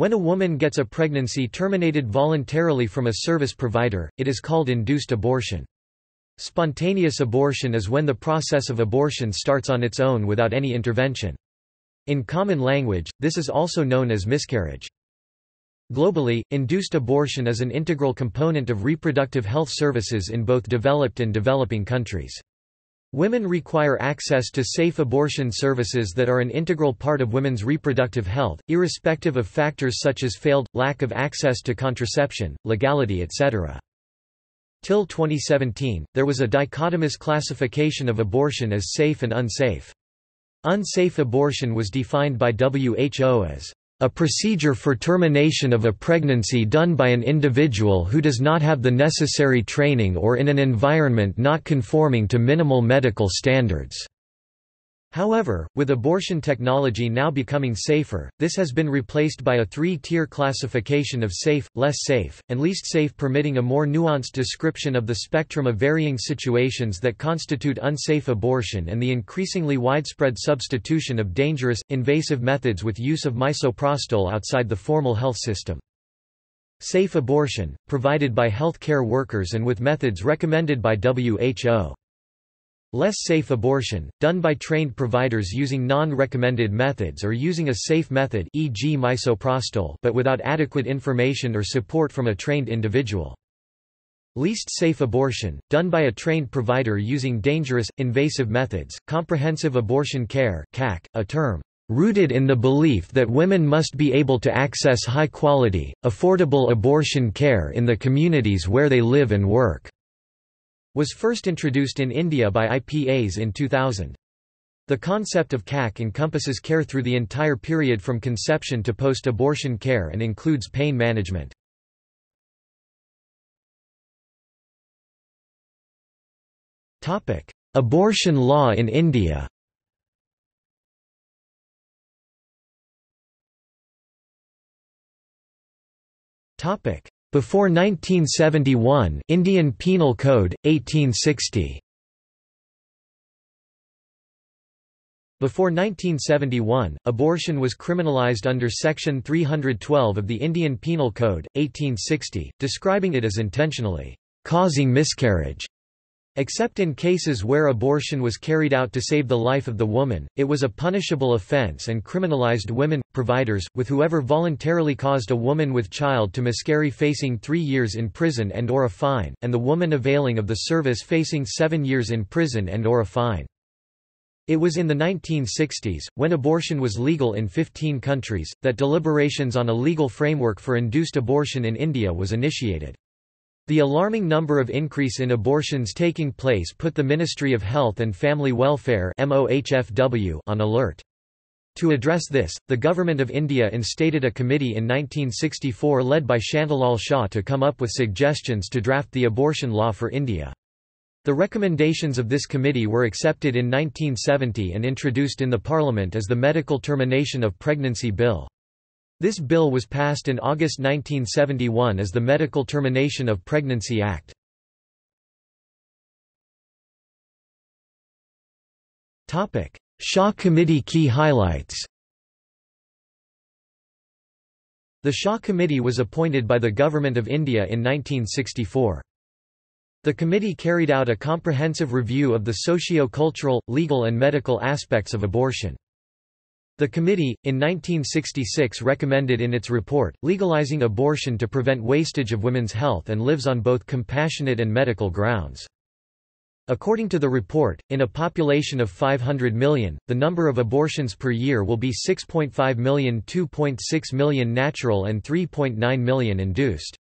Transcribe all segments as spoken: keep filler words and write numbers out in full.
When a woman gets a pregnancy terminated voluntarily from a service provider, it is called induced abortion. Spontaneous abortion is when the process of abortion starts on its own without any intervention. In common language, this is also known as miscarriage. Globally, induced abortion is an integral component of reproductive health services in both developed and developing countries. Women require access to safe abortion services that are an integral part of women's reproductive health, irrespective of factors such as failed, lack of access to contraception, legality et cetera. Till twenty seventeen, there was a dichotomous classification of abortion as safe and unsafe. Unsafe abortion was defined by W H O as a procedure for termination of a pregnancy done by an individual who does not have the necessary training or in an environment not conforming to minimal medical standards. However, with abortion technology now becoming safer, this has been replaced by a three-tier classification of safe, less safe, and least safe, permitting a more nuanced description of the spectrum of varying situations that constitute unsafe abortion and the increasingly widespread substitution of dangerous, invasive methods with use of misoprostol outside the formal health system. Safe abortion, provided by healthcare workers and with methods recommended by W H O. Less safe abortion, done by trained providers using non-recommended methods or using a safe method, for example misoprostol, but without adequate information or support from a trained individual. Least safe abortion, done by a trained provider using dangerous, invasive methods. Comprehensive abortion care (C A C), a term rooted in the belief that women must be able to access high-quality, affordable abortion care in the communities where they live and work, was first introduced in India by I P A S in two thousand. The concept of C A C encompasses care through the entire period from conception to post-abortion care and includes pain management. Abortion law in India. Before nineteen seventy-one, Indian Penal Code, eighteen sixty. Before nineteen seventy-one, abortion was criminalized under Section three hundred twelve of the Indian Penal Code, eighteen sixty, describing it as intentionally causing miscarriage. Except in cases where abortion was carried out to save the life of the woman, it was a punishable offense and criminalized women, providers, with whoever voluntarily caused a woman with child to miscarry facing three years in prison and or a fine, and the woman availing of the service facing seven years in prison and or a fine. It was in the nineteen sixties, when abortion was legal in fifteen countries, that deliberations on a legal framework for induced abortion in India was initiated. The alarming number of increase in abortions taking place put the Ministry of Health and Family Welfare (M O H F W) on alert. To address this, the Government of India instated a committee in nineteen sixty-four led by Chandulal Shah to come up with suggestions to draft the abortion law for India. The recommendations of this committee were accepted in nineteen seventy and introduced in the Parliament as the Medical Termination of Pregnancy Bill. This bill was passed in August nineteen seventy-one as the Medical Termination of Pregnancy Act. Shah Committee key highlights. The Shah Committee was appointed by the Government of India in nineteen sixty-four. The committee carried out a comprehensive review of the socio-cultural, legal and medical aspects of abortion. The committee, in nineteen sixty-six, recommended in its report, legalizing abortion to prevent wastage of women's health and lives on both compassionate and medical grounds. According to the report, in a population of five hundred million, the number of abortions per year will be six point five million, two point six million natural and three point nine million induced.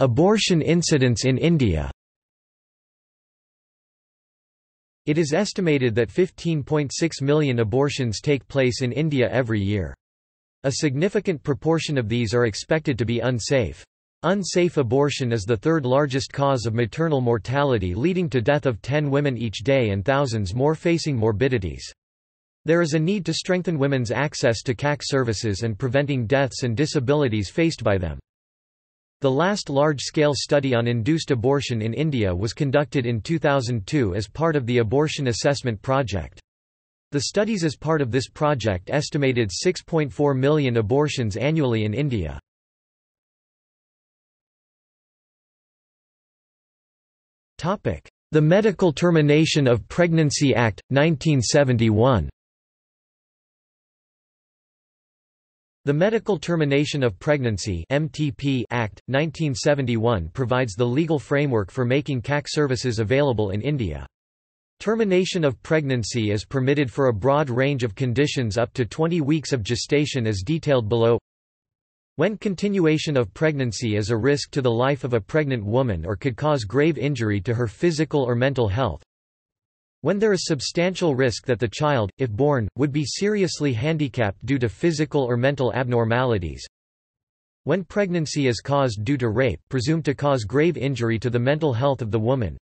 Abortion incidents in India. It is estimated that fifteen point six million abortions take place in India every year. A significant proportion of these are expected to be unsafe. Unsafe abortion is the third largest cause of maternal mortality, leading to death of ten women each day and thousands more facing morbidities. There is a need to strengthen women's access to C A C services and preventing deaths and disabilities faced by them. The last large-scale study on induced abortion in India was conducted in two thousand two as part of the Abortion Assessment Project. The studies as part of this project estimated six point four million abortions annually in India. The Medical Termination of Pregnancy Act, nineteen seventy-one. The Medical Termination of Pregnancy (M T P) Act, nineteen seventy-one provides the legal framework for making C A C services available in India. Termination of pregnancy is permitted for a broad range of conditions up to twenty weeks of gestation as detailed below. When continuation of pregnancy is a risk to the life of a pregnant woman or could cause grave injury to her physical or mental health. When there is substantial risk that the child, if born, would be seriously handicapped due to physical or mental abnormalities. When pregnancy is caused due to rape, presumed to cause grave injury to the mental health of the woman.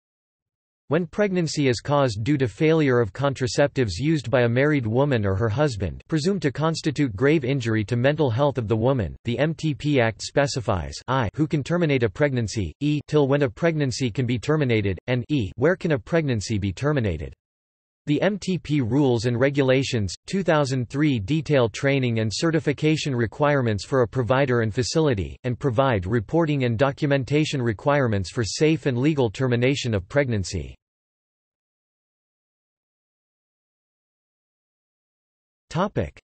When pregnancy is caused due to failure of contraceptives used by a married woman or her husband, presumed to constitute grave injury to mental health of the woman. The M T P Act specifies I who can terminate a pregnancy, e till when a pregnancy can be terminated, and e where can a pregnancy be terminated. The M T P Rules and Regulations, two thousand three detail training and certification requirements for a provider and facility, and provide reporting and documentation requirements for safe and legal termination of pregnancy.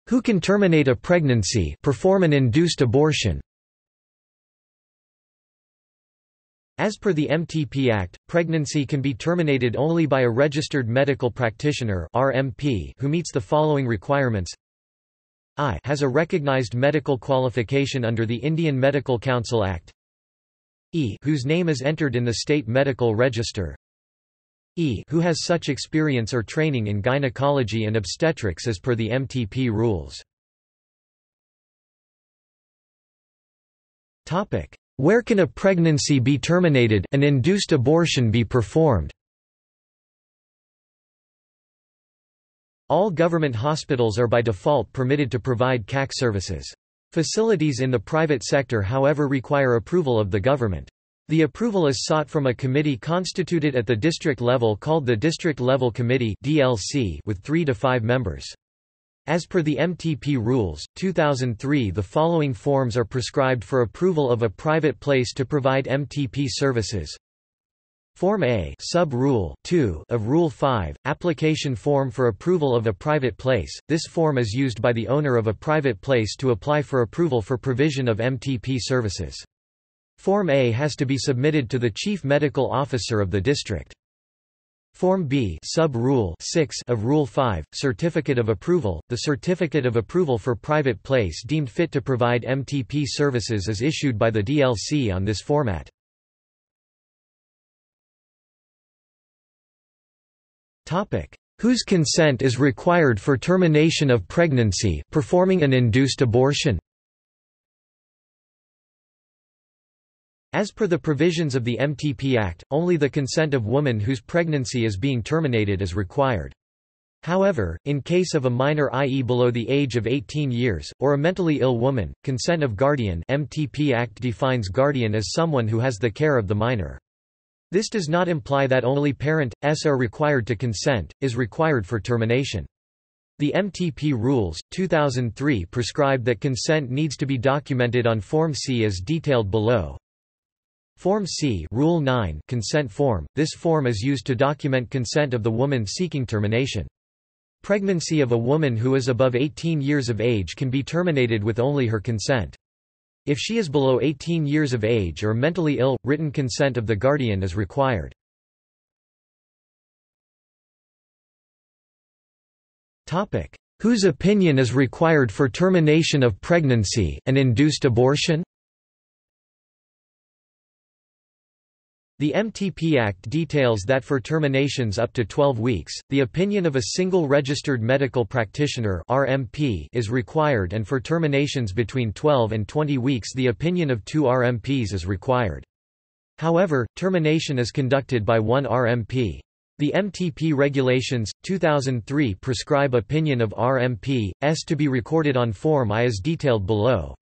Who can terminate a pregnancy, perform an induced abortion? As per the M T P Act, pregnancy can be terminated only by a registered medical practitioner (R M P) who meets the following requirements. I has a recognized medical qualification under the Indian Medical Council Act. E whose name is entered in the state medical register. E who has such experience or training in gynecology and obstetrics as per the M T P rules. Topic: Where can a pregnancy be terminated, an induced abortion be performed? All government hospitals are by default permitted to provide C A C services. Facilities in the private sector, however, require approval of the government. The approval is sought from a committee constituted at the district level called the District Level Committee (D L C) with three to five members. As per the M T P Rules, two thousand three, the following forms are prescribed for approval of a private place to provide M T P services. Form A sub-rule two of Rule five, application form for approval of a private place. This form is used by the owner of a private place to apply for approval for provision of M T P services. Form A has to be submitted to the Chief Medical Officer of the district. Form B sub-rule six of Rule five, Certificate of Approval. The Certificate of Approval for private place deemed fit to provide M T P services is issued by the D L C on this format. Whose consent is required for termination of pregnancy, performing an induced abortion? As per the provisions of the M T P Act, only the consent of woman whose pregnancy is being terminated is required. However, in case of a minor, that is below the age of eighteen years, or a mentally ill woman, consent of guardian. M T P Act defines guardian as someone who has the care of the minor. This does not imply that only parents are required to consent, is required for termination. The M T P Rules, two thousand three prescribe that consent needs to be documented on Form C as detailed below. Form C Rule nine consent form. This form is used to document consent of the woman seeking termination. Pregnancy of a woman who is above eighteen years of age can be terminated with only her consent. If she is below eighteen years of age or mentally ill, written consent of the guardian is required. Topic: Whose opinion is required for termination of pregnancy, an induced abortion? The M T P Act details that for terminations up to twelve weeks, the opinion of a single registered medical practitioner (R M P) is required, and for terminations between twelve and twenty weeks, the opinion of two R M Ps is required. However, termination is conducted by one R M P. The M T P Regulations, two thousand three prescribe opinion of R M P s to be recorded on Form I as detailed below.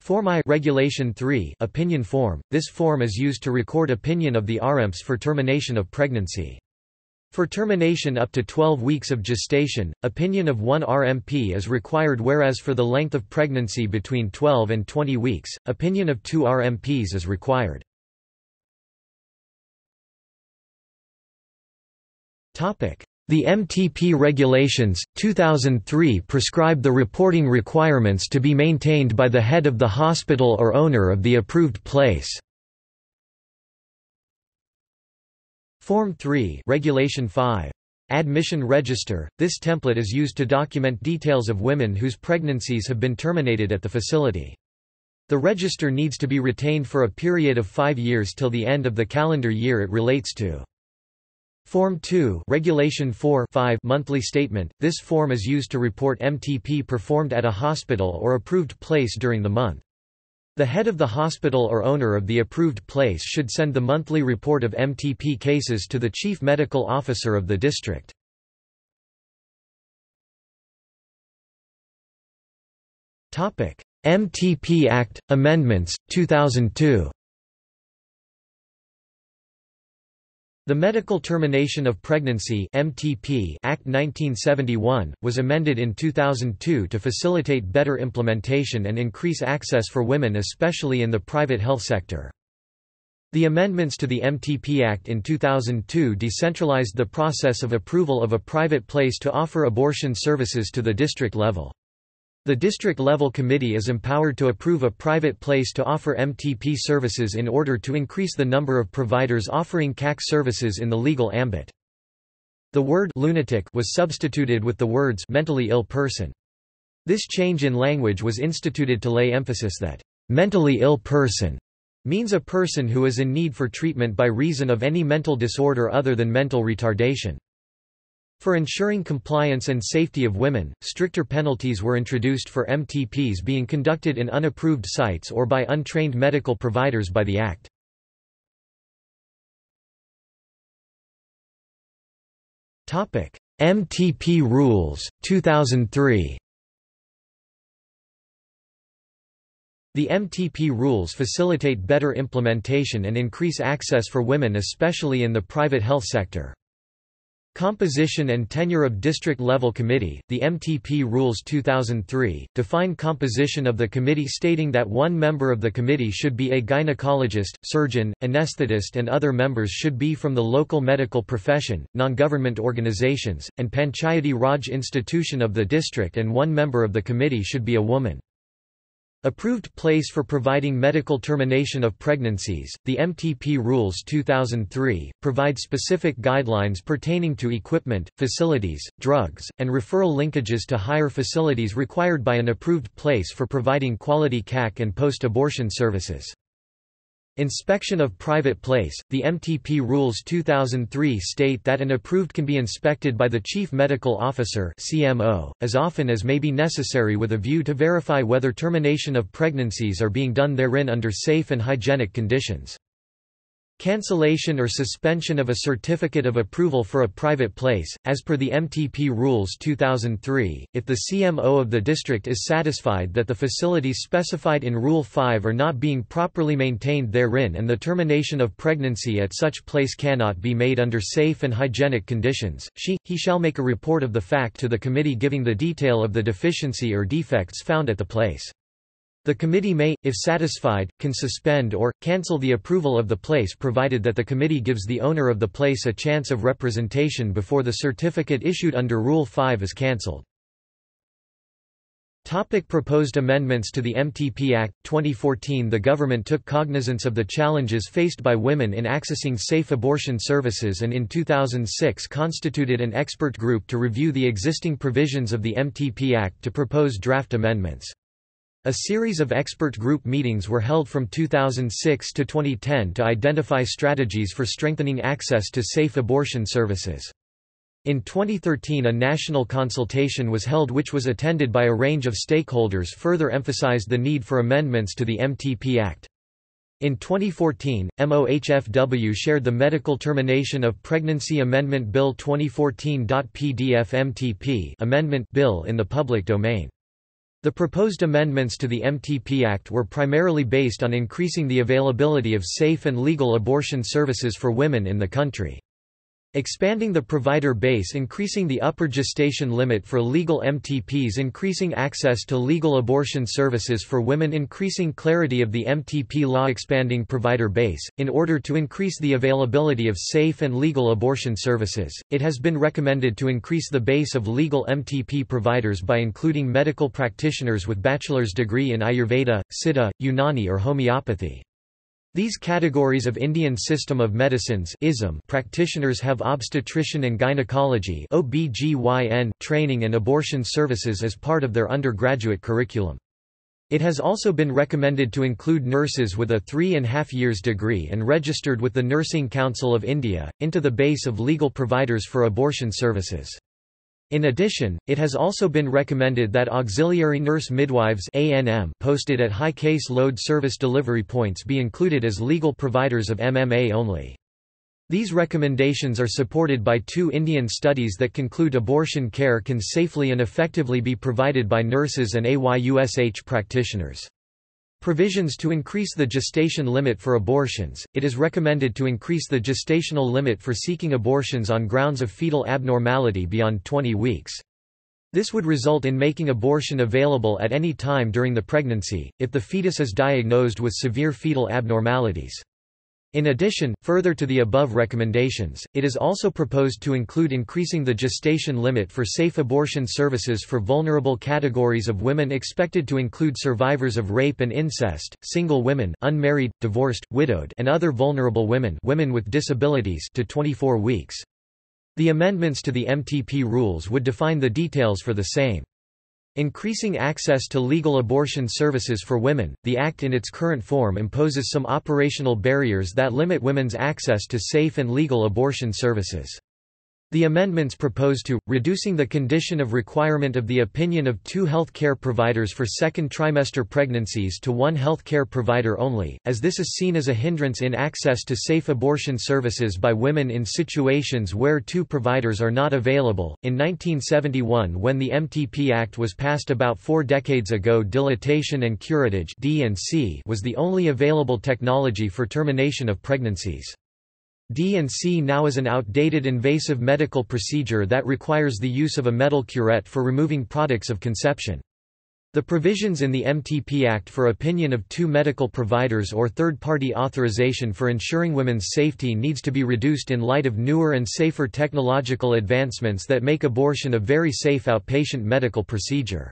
Form I Regulation three opinion form. This form is used to record opinion of the R M Ps for termination of pregnancy. For termination up to twelve weeks of gestation, opinion of one R M P is required, whereas for the length of pregnancy between twelve and twenty weeks, opinion of two R M Ps is required. The M T P Regulations, two thousand three prescribe the reporting requirements to be maintained by the head of the hospital or owner of the approved place. Form three, Regulation five. Admission Register. This template is used to document details of women whose pregnancies have been terminated at the facility. The register needs to be retained for a period of five years till the end of the calendar year it relates to. Form two, Regulation four point five, Monthly Statement. This form is used to report M T P performed at a hospital or approved place during the month. The head of the hospital or owner of the approved place should send the monthly report of M T P cases to the chief medical officer of the district. Topic: M T P Act Amendments two thousand two. The Medical Termination of Pregnancy (M T P) Act nineteen seventy-one was amended in two thousand two to facilitate better implementation and increase access for women, especially in the private health sector. The amendments to the M T P Act in two thousand two decentralized the process of approval of a private place to offer abortion services to the district level. The district level committee is empowered to approve a private place to offer M T P services in order to increase the number of providers offering C A C services in the legal ambit. The word lunatic was substituted with the words mentally ill person. This change in language was instituted to lay emphasis that mentally ill person means a person who is in need for treatment by reason of any mental disorder other than mental retardation. For ensuring compliance and safety of women, stricter penalties were introduced for M T Ps being conducted in unapproved sites or by untrained medical providers by the Act. M T P Rules, two thousand three. The M T P Rules facilitate better implementation and increase access for women, especially in the private health sector. Composition and tenure of district level committee. The M T P Rules two thousand three define composition of the committee, stating that one member of the committee should be a gynecologist, surgeon, anesthetist, and other members should be from the local medical profession, non-government organizations, and Panchayati Raj institution of the district, and one member of the committee should be a woman. Approved place for providing medical termination of pregnancies. The M T P Rules two thousand three provide specific guidelines pertaining to equipment, facilities, drugs, and referral linkages to higher facilities required by an approved place for providing quality C A C and post-abortion services. Inspection of private place. The M T P Rules two thousand three state that an approved can be inspected by the Chief Medical Officer (C M O) as often as may be necessary with a view to verify whether termination of pregnancies are being done therein under safe and hygienic conditions. Cancellation or suspension of a certificate of approval for a private place. As per the M T P Rules two thousand three, if the C M O of the district is satisfied that the facilities specified in Rule five are not being properly maintained therein and the termination of pregnancy at such place cannot be made under safe and hygienic conditions, she, he shall make a report of the fact to the committee giving the detail of the deficiency or defects found at the place. The committee may, if satisfied, can suspend or cancel the approval of the place, provided that the committee gives the owner of the place a chance of representation before the certificate issued under Rule five is cancelled. Topic: Proposed amendments to the M T P Act, twenty fourteen. The government took cognizance of the challenges faced by women in accessing safe abortion services, and in two thousand six constituted an expert group to review the existing provisions of the M T P Act to propose draft amendments. A series of expert group meetings were held from two thousand six to twenty ten to identify strategies for strengthening access to safe abortion services. In twenty thirteen, a national consultation was held which was attended by a range of stakeholders, further emphasized the need for amendments to the M T P Act. In twenty fourteen, M O H F W shared the Medical Termination of Pregnancy Amendment Bill twenty fourteen P D F M T P Amendment Bill in the public domain. The proposed amendments to the M T P Act were primarily based on increasing the availability of safe and legal abortion services for women in the country. Expanding the provider base, increasing the upper gestation limit for legal M T Ps, increasing access to legal abortion services for women, increasing clarity of the M T P law, expanding provider base. In order to increase the availability of safe and legal abortion services, it has been recommended to increase the base of legal M T P providers by including medical practitioners with bachelor's degree in Ayurveda, Siddha, Unani or homeopathy. These categories of Indian System of Medicines (I S M) practitioners have obstetrician and gynecology (O B G Y N) training and abortion services as part of their undergraduate curriculum. It has also been recommended to include nurses with a three and a half years degree and registered with the Nursing Council of India, into the base of legal providers for abortion services. In addition, it has also been recommended that auxiliary nurse midwives (A N M) posted at high case load service delivery points be included as legal providers of M M A only. These recommendations are supported by two Indian studies that conclude abortion care can safely and effectively be provided by nurses and A Y U S H practitioners. Provisions to increase the gestation limit for abortions. It is recommended to increase the gestational limit for seeking abortions on grounds of fetal abnormality beyond twenty weeks. This would result in making abortion available at any time during the pregnancy, if the fetus is diagnosed with severe fetal abnormalities. In addition, further to the above recommendations, it is also proposed to include increasing the gestation limit for safe abortion services for vulnerable categories of women expected to include survivors of rape and incest, single women, unmarried, divorced, widowed, and other vulnerable women, women with disabilities, to twenty-four weeks. The amendments to the M T P rules would define the details for the same. Increasing access to legal abortion services for women, the Act in its current form imposes some operational barriers that limit women's access to safe and legal abortion services. The amendments propose to, reducing the condition of requirement of the opinion of two health care providers for second trimester pregnancies to one health care provider only, as this is seen as a hindrance in access to safe abortion services by women in situations where two providers are not available. In nineteen seventy-one, when the M T P Act was passed about four decades ago, dilation and curettage (D and C) was the only available technology for termination of pregnancies. D and C now is an outdated invasive medical procedure that requires the use of a metal curette for removing products of conception. The provisions in the M T P Act for opinion of two medical providers or third-party authorization for ensuring women's safety needs to be reduced in light of newer and safer technological advancements that make abortion a very safe outpatient medical procedure.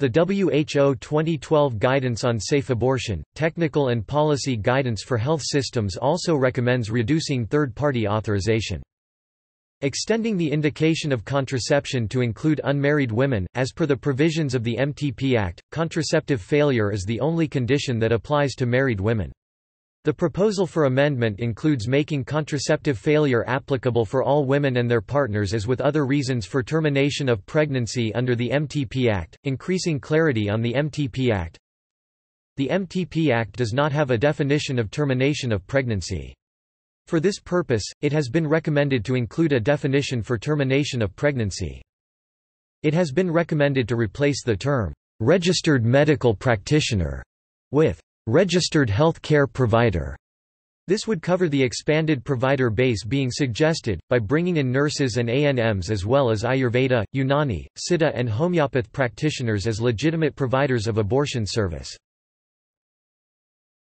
The W H O twenty twelve Guidance on Safe Abortion, Technical and Policy Guidance for Health Systems also recommends reducing third-party authorization. Extending the indication of contraception to include unmarried women, as per the provisions of the M T P Act, contraceptive failure is the only condition that applies to married women. The proposal for amendment includes making contraceptive failure applicable for all women and their partners as with other reasons for termination of pregnancy under the M T P Act, increasing clarity on the M T P Act. The M T P Act does not have a definition of termination of pregnancy. For this purpose, it has been recommended to include a definition for termination of pregnancy. It has been recommended to replace the term, "registered medical practitioner" with registered health care provider. This would cover the expanded provider base being suggested, by bringing in nurses and A N Ms as well as Ayurveda, Unani, Siddha and homeopath practitioners as legitimate providers of abortion service.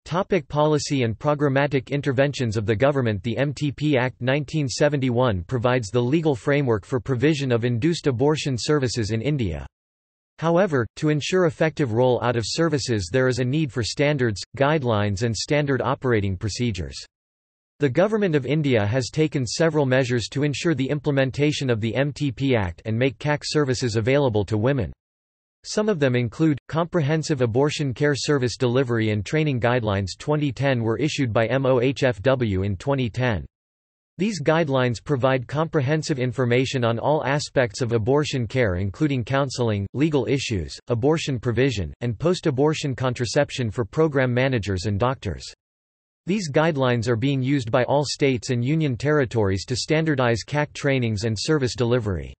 Topic: policy and programmatic interventions of the government. The M T P Act nineteen seventy-one provides the legal framework for provision of induced abortion services in India. However, to ensure effective roll-out of services there is a need for standards, guidelines and standard operating procedures. The Government of India has taken several measures to ensure the implementation of the M T P Act and make C A C services available to women. Some of them include, Comprehensive Abortion Care Service Delivery and Training Guidelines twenty ten were issued by M O H F W in twenty ten. These guidelines provide comprehensive information on all aspects of abortion care including counseling, legal issues, abortion provision, and post-abortion contraception for program managers and doctors. These guidelines are being used by all states and union territories to standardize C A C trainings and service delivery.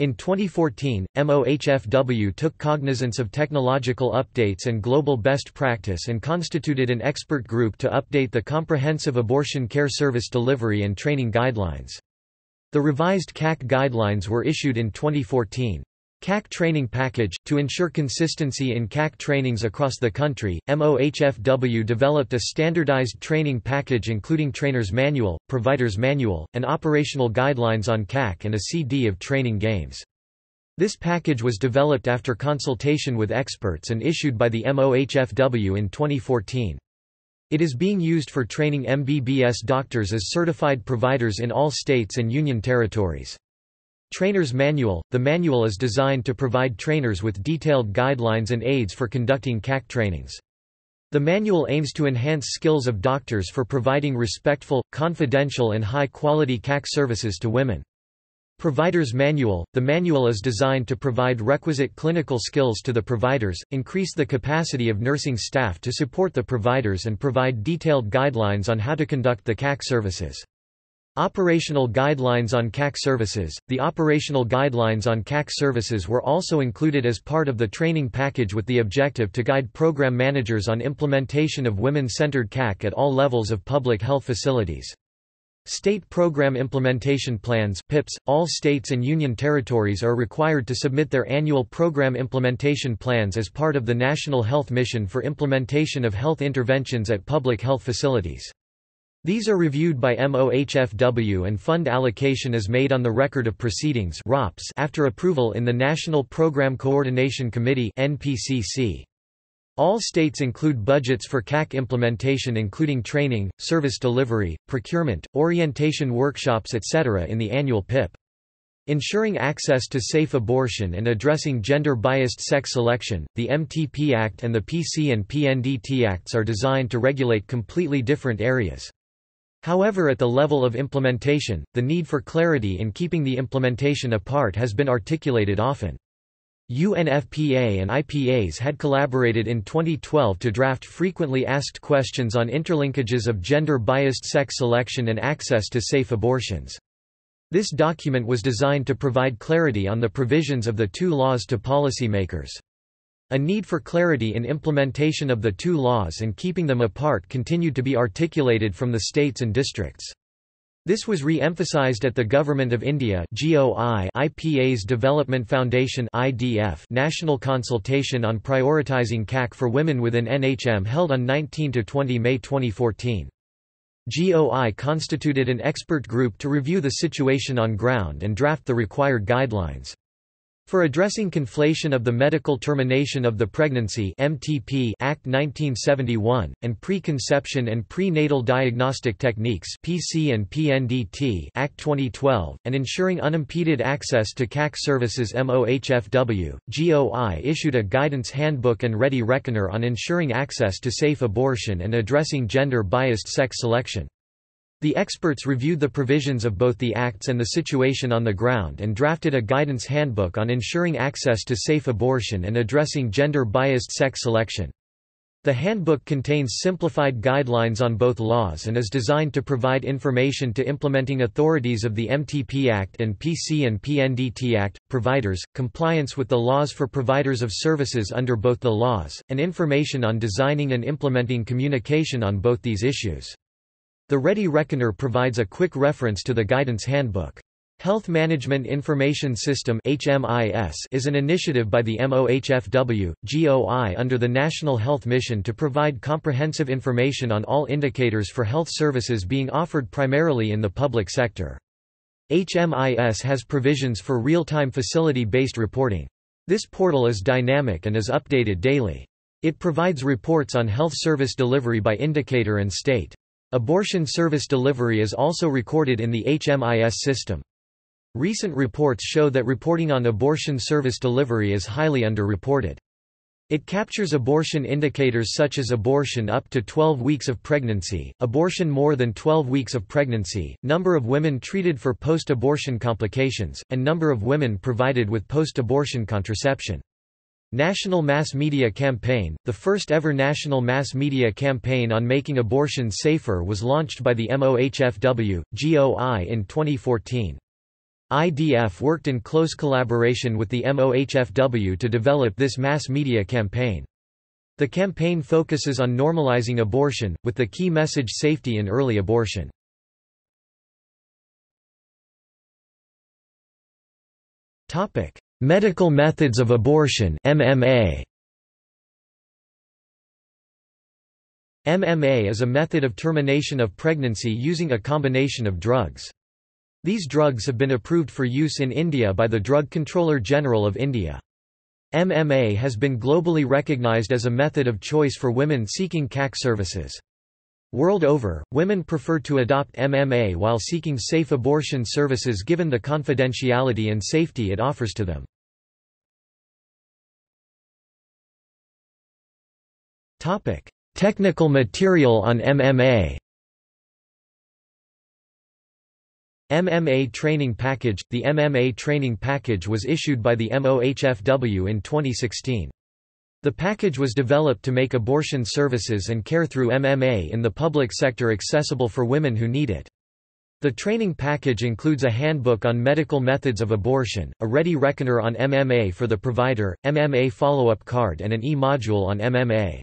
In twenty fourteen, M O H F W took cognizance of technological updates and global best practice and constituted an expert group to update the Comprehensive Abortion Care Service Delivery and Training Guidelines. The revised C A C guidelines were issued in twenty fourteen. C A C Training Package – To ensure consistency in C A C trainings across the country, M O H F W developed a standardized training package including trainer's manual, provider's manual, and operational guidelines on C A C and a C D of training games. This package was developed after consultation with experts and issued by the M O H F W in twenty fourteen. It is being used for training M B B S doctors as certified providers in all states and union territories. Trainer's Manual – The manual is designed to provide trainers with detailed guidelines and aids for conducting C A C trainings. The manual aims to enhance skills of doctors for providing respectful, confidential and high-quality C A C services to women. Provider's Manual – The manual is designed to provide requisite clinical skills to the providers, increase the capacity of nursing staff to support the providers and provide detailed guidelines on how to conduct the C A C services. Operational Guidelines on C A C Services – The operational guidelines on C A C services were also included as part of the training package with the objective to guide program managers on implementation of women-centered C A C at all levels of public health facilities. State Program Implementation Plans (P I Ps). All states and union territories are required to submit their annual program implementation plans as part of the National Health Mission for implementation of health interventions at public health facilities. These are reviewed by M O H F W and fund allocation is made on the Record of Proceedings (R O P S) after approval in the National Program Coordination Committee (N P C C). All states include budgets for C A C implementation including training, service delivery, procurement, orientation workshops et cetera in the annual P I P. Ensuring access to safe abortion and addressing gender-biased sex selection, the M T P Act and the P C and P N D T Acts are designed to regulate completely different areas. However, at the level of implementation, the need for clarity in keeping the implementation apart has been articulated often. U N F P A and I P A S had collaborated in twenty twelve to draft frequently asked questions on interlinkages of gender-biased sex selection and access to safe abortions. This document was designed to provide clarity on the provisions of the two laws to policymakers. A need for clarity in implementation of the two laws and keeping them apart continued to be articulated from the states and districts. This was re-emphasized at the Government of India (G O I), I P A S Development Foundation (I D F) National Consultation on Prioritizing C A C for Women within N H M held on nineteenth to twentieth May twenty fourteen. G O I constituted an expert group to review the situation on ground and draft the required guidelines. For addressing conflation of the Medical Termination of the Pregnancy (M T P) Act nineteen seventy-one, and Preconception and Prenatal Diagnostic Techniques (P C and P N D T) Act twenty twelve, and ensuring unimpeded access to C A C services M O H F W, G O I issued a guidance handbook and ready reckoner on ensuring access to safe abortion and addressing gender-biased sex selection. The experts reviewed the provisions of both the acts and the situation on the ground and drafted a guidance handbook on ensuring access to safe abortion and addressing gender-biased sex selection. The handbook contains simplified guidelines on both laws and is designed to provide information to implementing authorities of the M T P Act and P C and P N D T Act, providers, compliance with the laws for providers of services under both the laws, and information on designing and implementing communication on both these issues. The Ready Reckoner provides a quick reference to the Guidance Handbook. Health Management Information System (H M I S) is an initiative by the M O H F W, G O I under the National Health Mission to provide comprehensive information on all indicators for health services being offered primarily in the public sector. H M I S has provisions for real-time facility-based reporting. This portal is dynamic and is updated daily. It provides reports on health service delivery by indicator and state. Abortion service delivery is also recorded in the H M I S system. Recent reports show that reporting on abortion service delivery is highly underreported. It captures abortion indicators such as abortion up to twelve weeks of pregnancy, abortion more than twelve weeks of pregnancy, number of women treated for post-abortion complications, and number of women provided with post-abortion contraception. National Mass Media Campaign – The first ever national mass media campaign on making abortion safer was launched by the M O H F W, G O I in twenty fourteen. I D F worked in close collaboration with the M O H F W to develop this mass media campaign. The campaign focuses on normalizing abortion, with the key message safety in early abortion. Medical Methods of Abortion M M A. M M A is a method of termination of pregnancy using a combination of drugs. These drugs have been approved for use in India by the Drug Controller General of India. M M A has been globally recognized as a method of choice for women seeking C A C services. World over, women prefer to adopt M M A while seeking safe abortion services given the confidentiality and safety it offers to them. Topic: Technical material on M M A. M M A training package. The M M A training package was issued by the M O H F W in twenty sixteen. The package was developed to make abortion services and care through M M A in the public sector accessible for women who need it. The training package includes a handbook on medical methods of abortion, a ready reckoner on M M A for the provider, M M A follow-up card and an e-module on M M A.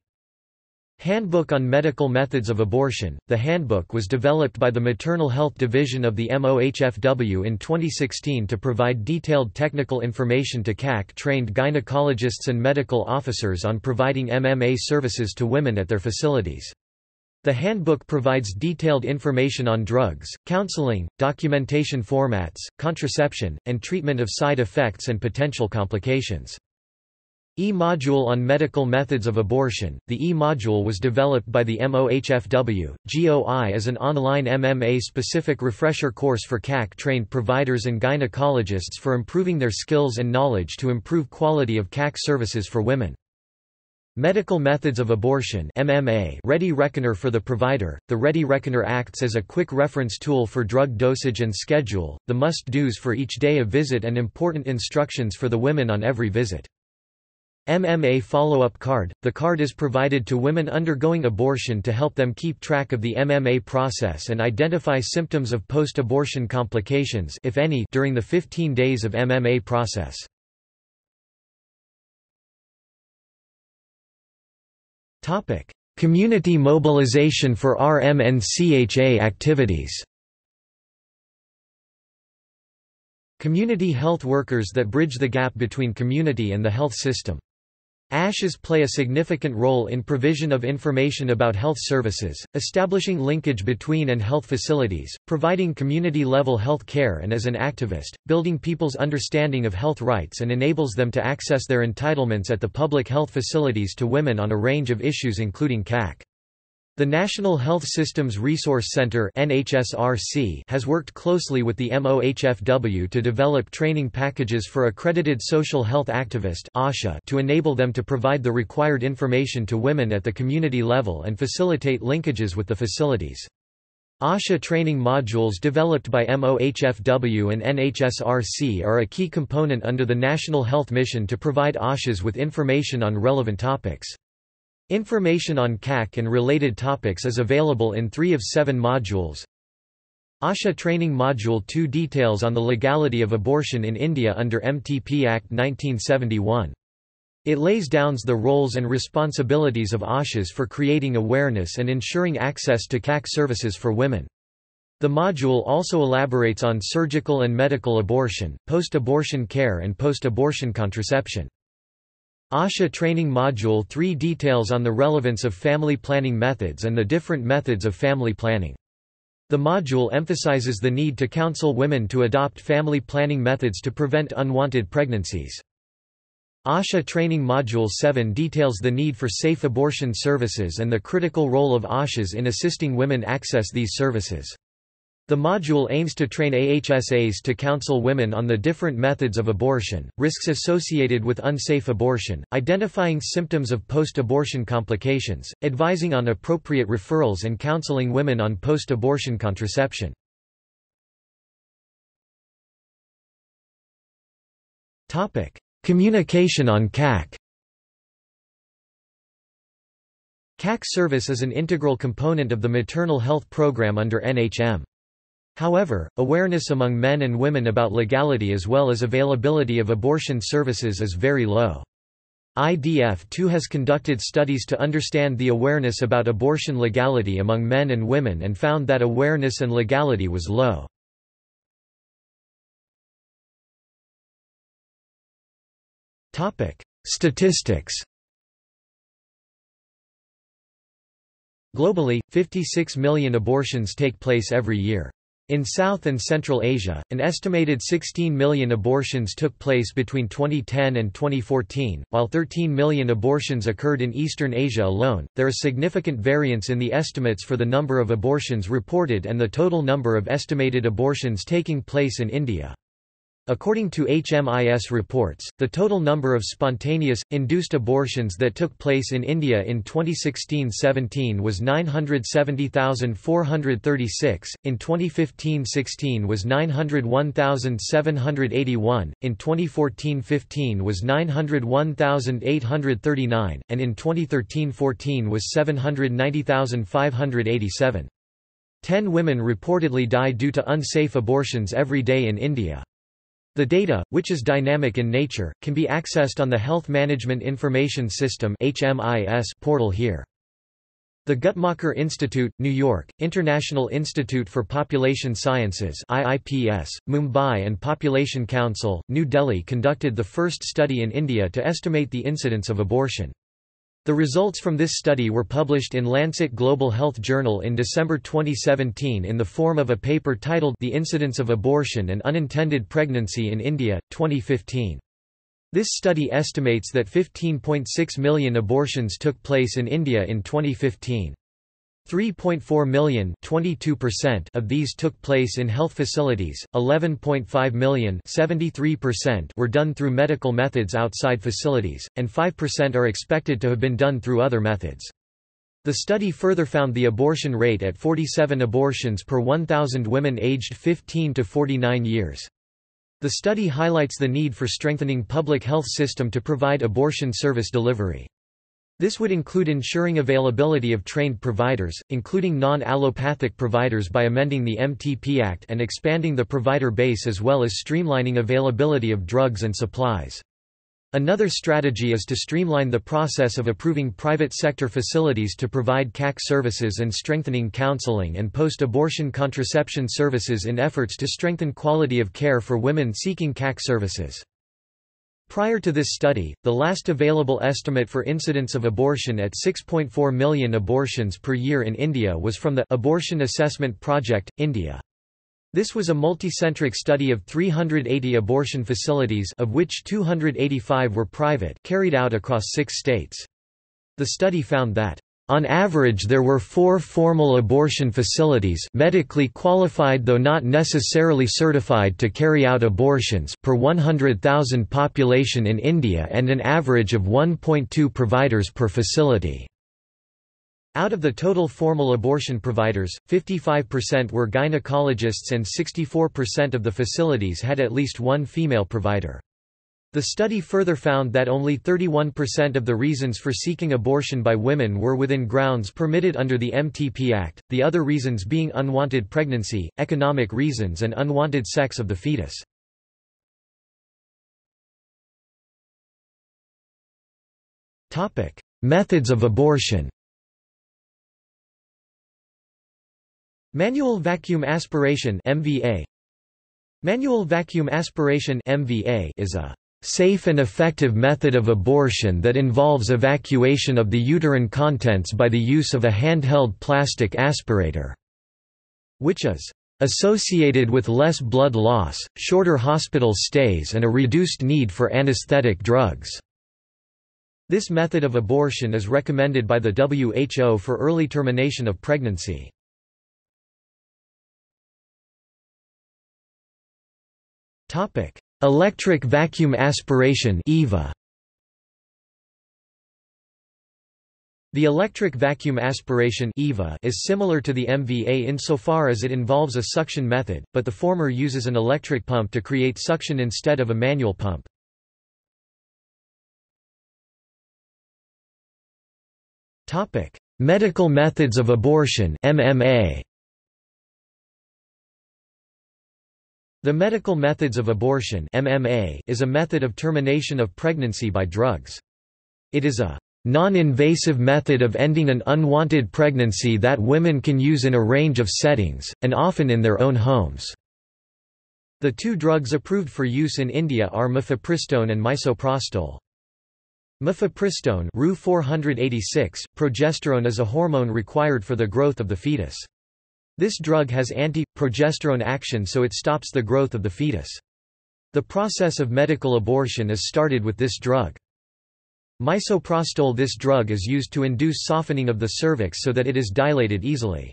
Handbook on Medical Methods of Abortion. The handbook was developed by the Maternal Health Division of the M O H F W in twenty sixteen to provide detailed technical information to C A C-trained gynecologists and medical officers on providing M M A services to women at their facilities. The handbook provides detailed information on drugs, counseling, documentation formats, contraception, and treatment of side effects and potential complications. E-Module on Medical Methods of Abortion. The E-Module was developed by the M O H F W. G O I is an online M M A-specific refresher course for C A C-trained providers and gynecologists for improving their skills and knowledge to improve quality of C A C services for women. Medical Methods of Abortion M M A Ready Reckoner for the Provider. The Ready Reckoner acts as a quick reference tool for drug dosage and schedule, the must-dos for each day of visit and important instructions for the women on every visit. M M A follow-up card. The card is provided to women undergoing abortion to help them keep track of the M M A process and identify symptoms of post-abortion complications, if any, during the fifteen days of M M A process. Topic: Community mobilization for R M N C H A activities. Community health workers that bridge the gap between community and the health system. ASHEs play a significant role in provision of information about health services, establishing linkage between and health facilities, providing community-level health care and as an activist, building people's understanding of health rights and enables them to access their entitlements at the public health facilities to women on a range of issues including C A C. The National Health Systems Resource Center (N H S R C) has worked closely with the M O H F W to develop training packages for accredited social health activists (A S H A) to enable them to provide the required information to women at the community level and facilitate linkages with the facilities. A S H A training modules developed by M O H F W and N H S R C are a key component under the National Health Mission to provide A S H As with information on relevant topics. Information on C A C and related topics is available in three of seven modules. A S H A Training Module two details on the legality of abortion in India under M T P Act nineteen seventy-one. It lays down the roles and responsibilities of A S H As for creating awareness and ensuring access to C A C services for women. The module also elaborates on surgical and medical abortion, post-abortion care and post-abortion contraception. A S H A Training Module three details on the relevance of family planning methods and the different methods of family planning. The module emphasizes the need to counsel women to adopt family planning methods to prevent unwanted pregnancies. A S H A Training Module seven details the need for safe abortion services and the critical role of A S H As in assisting women access these services. The module aims to train A H S As to counsel women on the different methods of abortion, risks associated with unsafe abortion, identifying symptoms of post-abortion complications, advising on appropriate referrals and counseling women on post-abortion contraception. Communication on C A C. C A C service is an integral component of the maternal health program under N H M. However, awareness among men and women about legality as well as availability of abortion services is very low. I D F too has conducted studies to understand the awareness about abortion legality among men and women and found that awareness and legality was low. Statistics. Globally, fifty-six million abortions take place every year. In South and Central Asia, an estimated sixteen million abortions took place between twenty ten and twenty fourteen, while thirteen million abortions occurred in Eastern Asia alone. There is significant variance in the estimates for the number of abortions reported and the total number of estimated abortions taking place in India. According to H M I S reports, the total number of spontaneous, induced abortions that took place in India in twenty sixteen seventeen was nine hundred seventy thousand four hundred thirty-six, in twenty fifteen sixteen was nine hundred one thousand seven hundred eighty-one, in twenty fourteen fifteen was nine hundred one thousand eight hundred thirty-nine, and in twenty thirteen fourteen was seven hundred ninety thousand five hundred eighty-seven. Ten women reportedly die due to unsafe abortions every day in India. The data, which is dynamic in nature, can be accessed on the Health Management Information System (H M I S) portal here. The Guttmacher Institute, New York, International Institute for Population Sciences (I I P S), Mumbai and Population Council, New Delhi conducted the first study in India to estimate the incidence of abortion. The results from this study were published in Lancet Global Health Journal in December twenty seventeen in the form of a paper titled The Incidence of Abortion and Unintended Pregnancy in India, twenty fifteen. This study estimates that fifteen point six million abortions took place in India in twenty fifteen. three point four million (twenty-two percent) of these took place in health facilities, eleven point five million (seventy-three percent) were done through medical methods outside facilities, and five percent are expected to have been done through other methods. The study further found the abortion rate at forty-seven abortions per one thousand women aged fifteen to forty-nine years. The study highlights the need for strengthening public health system to provide abortion service delivery. This would include ensuring availability of trained providers, including non-allopathic providers by amending the M T P Act and expanding the provider base, as well as streamlining availability of drugs and supplies. Another strategy is to streamline the process of approving private sector facilities to provide C A C services and strengthening counseling and post-abortion contraception services in efforts to strengthen quality of care for women seeking C A C services. Prior to this study, the last available estimate for incidence of abortion at six point four million abortions per year in India was from the Abortion Assessment Project, India. This was a multicentric study of three hundred eighty abortion facilities, of which two hundred eighty-five were private, carried out across six states. The study found that on average there were four formal abortion facilities medically qualified though not necessarily certified to carry out abortions per one hundred thousand population in India, and an average of one point two providers per facility. Out of the total formal abortion providers, fifty-five percent were gynecologists and sixty-four percent of the facilities had at least one female provider. The study further found that only thirty-one percent of the reasons for seeking abortion by women were within grounds permitted under the M T P Act, the other reasons being unwanted pregnancy, economic reasons and unwanted sex of the fetus. Methods of abortion. Manual vacuum aspiration (M V A). Manual vacuum aspiration (M V A) is a safe and effective method of abortion that involves evacuation of the uterine contents by the use of a handheld plastic aspirator, which is associated with less blood loss, shorter hospital stays, and a reduced need for anesthetic drugs. This method of abortion is recommended by the W H O for early termination of pregnancy. Topic: Electric vacuum aspiration (E V A). The electric vacuum aspiration (E V A) is similar to the M V A insofar as it involves a suction method, but the former uses an electric pump to create suction instead of a manual pump. Topic: Medical methods of abortion (M M A). The medical methods of abortion (M M A) is a method of termination of pregnancy by drugs. It is a non-invasive method of ending an unwanted pregnancy that women can use in a range of settings, and often in their own homes. The two drugs approved for use in India are mifepristone and misoprostol. Mifepristone R U four eighty-six, progesterone is a hormone required for the growth of the fetus. This drug has anti-progesterone action, so it stops the growth of the fetus. The process of medical abortion is started with this drug. Misoprostol. This drug is used to induce softening of the cervix so that it is dilated easily.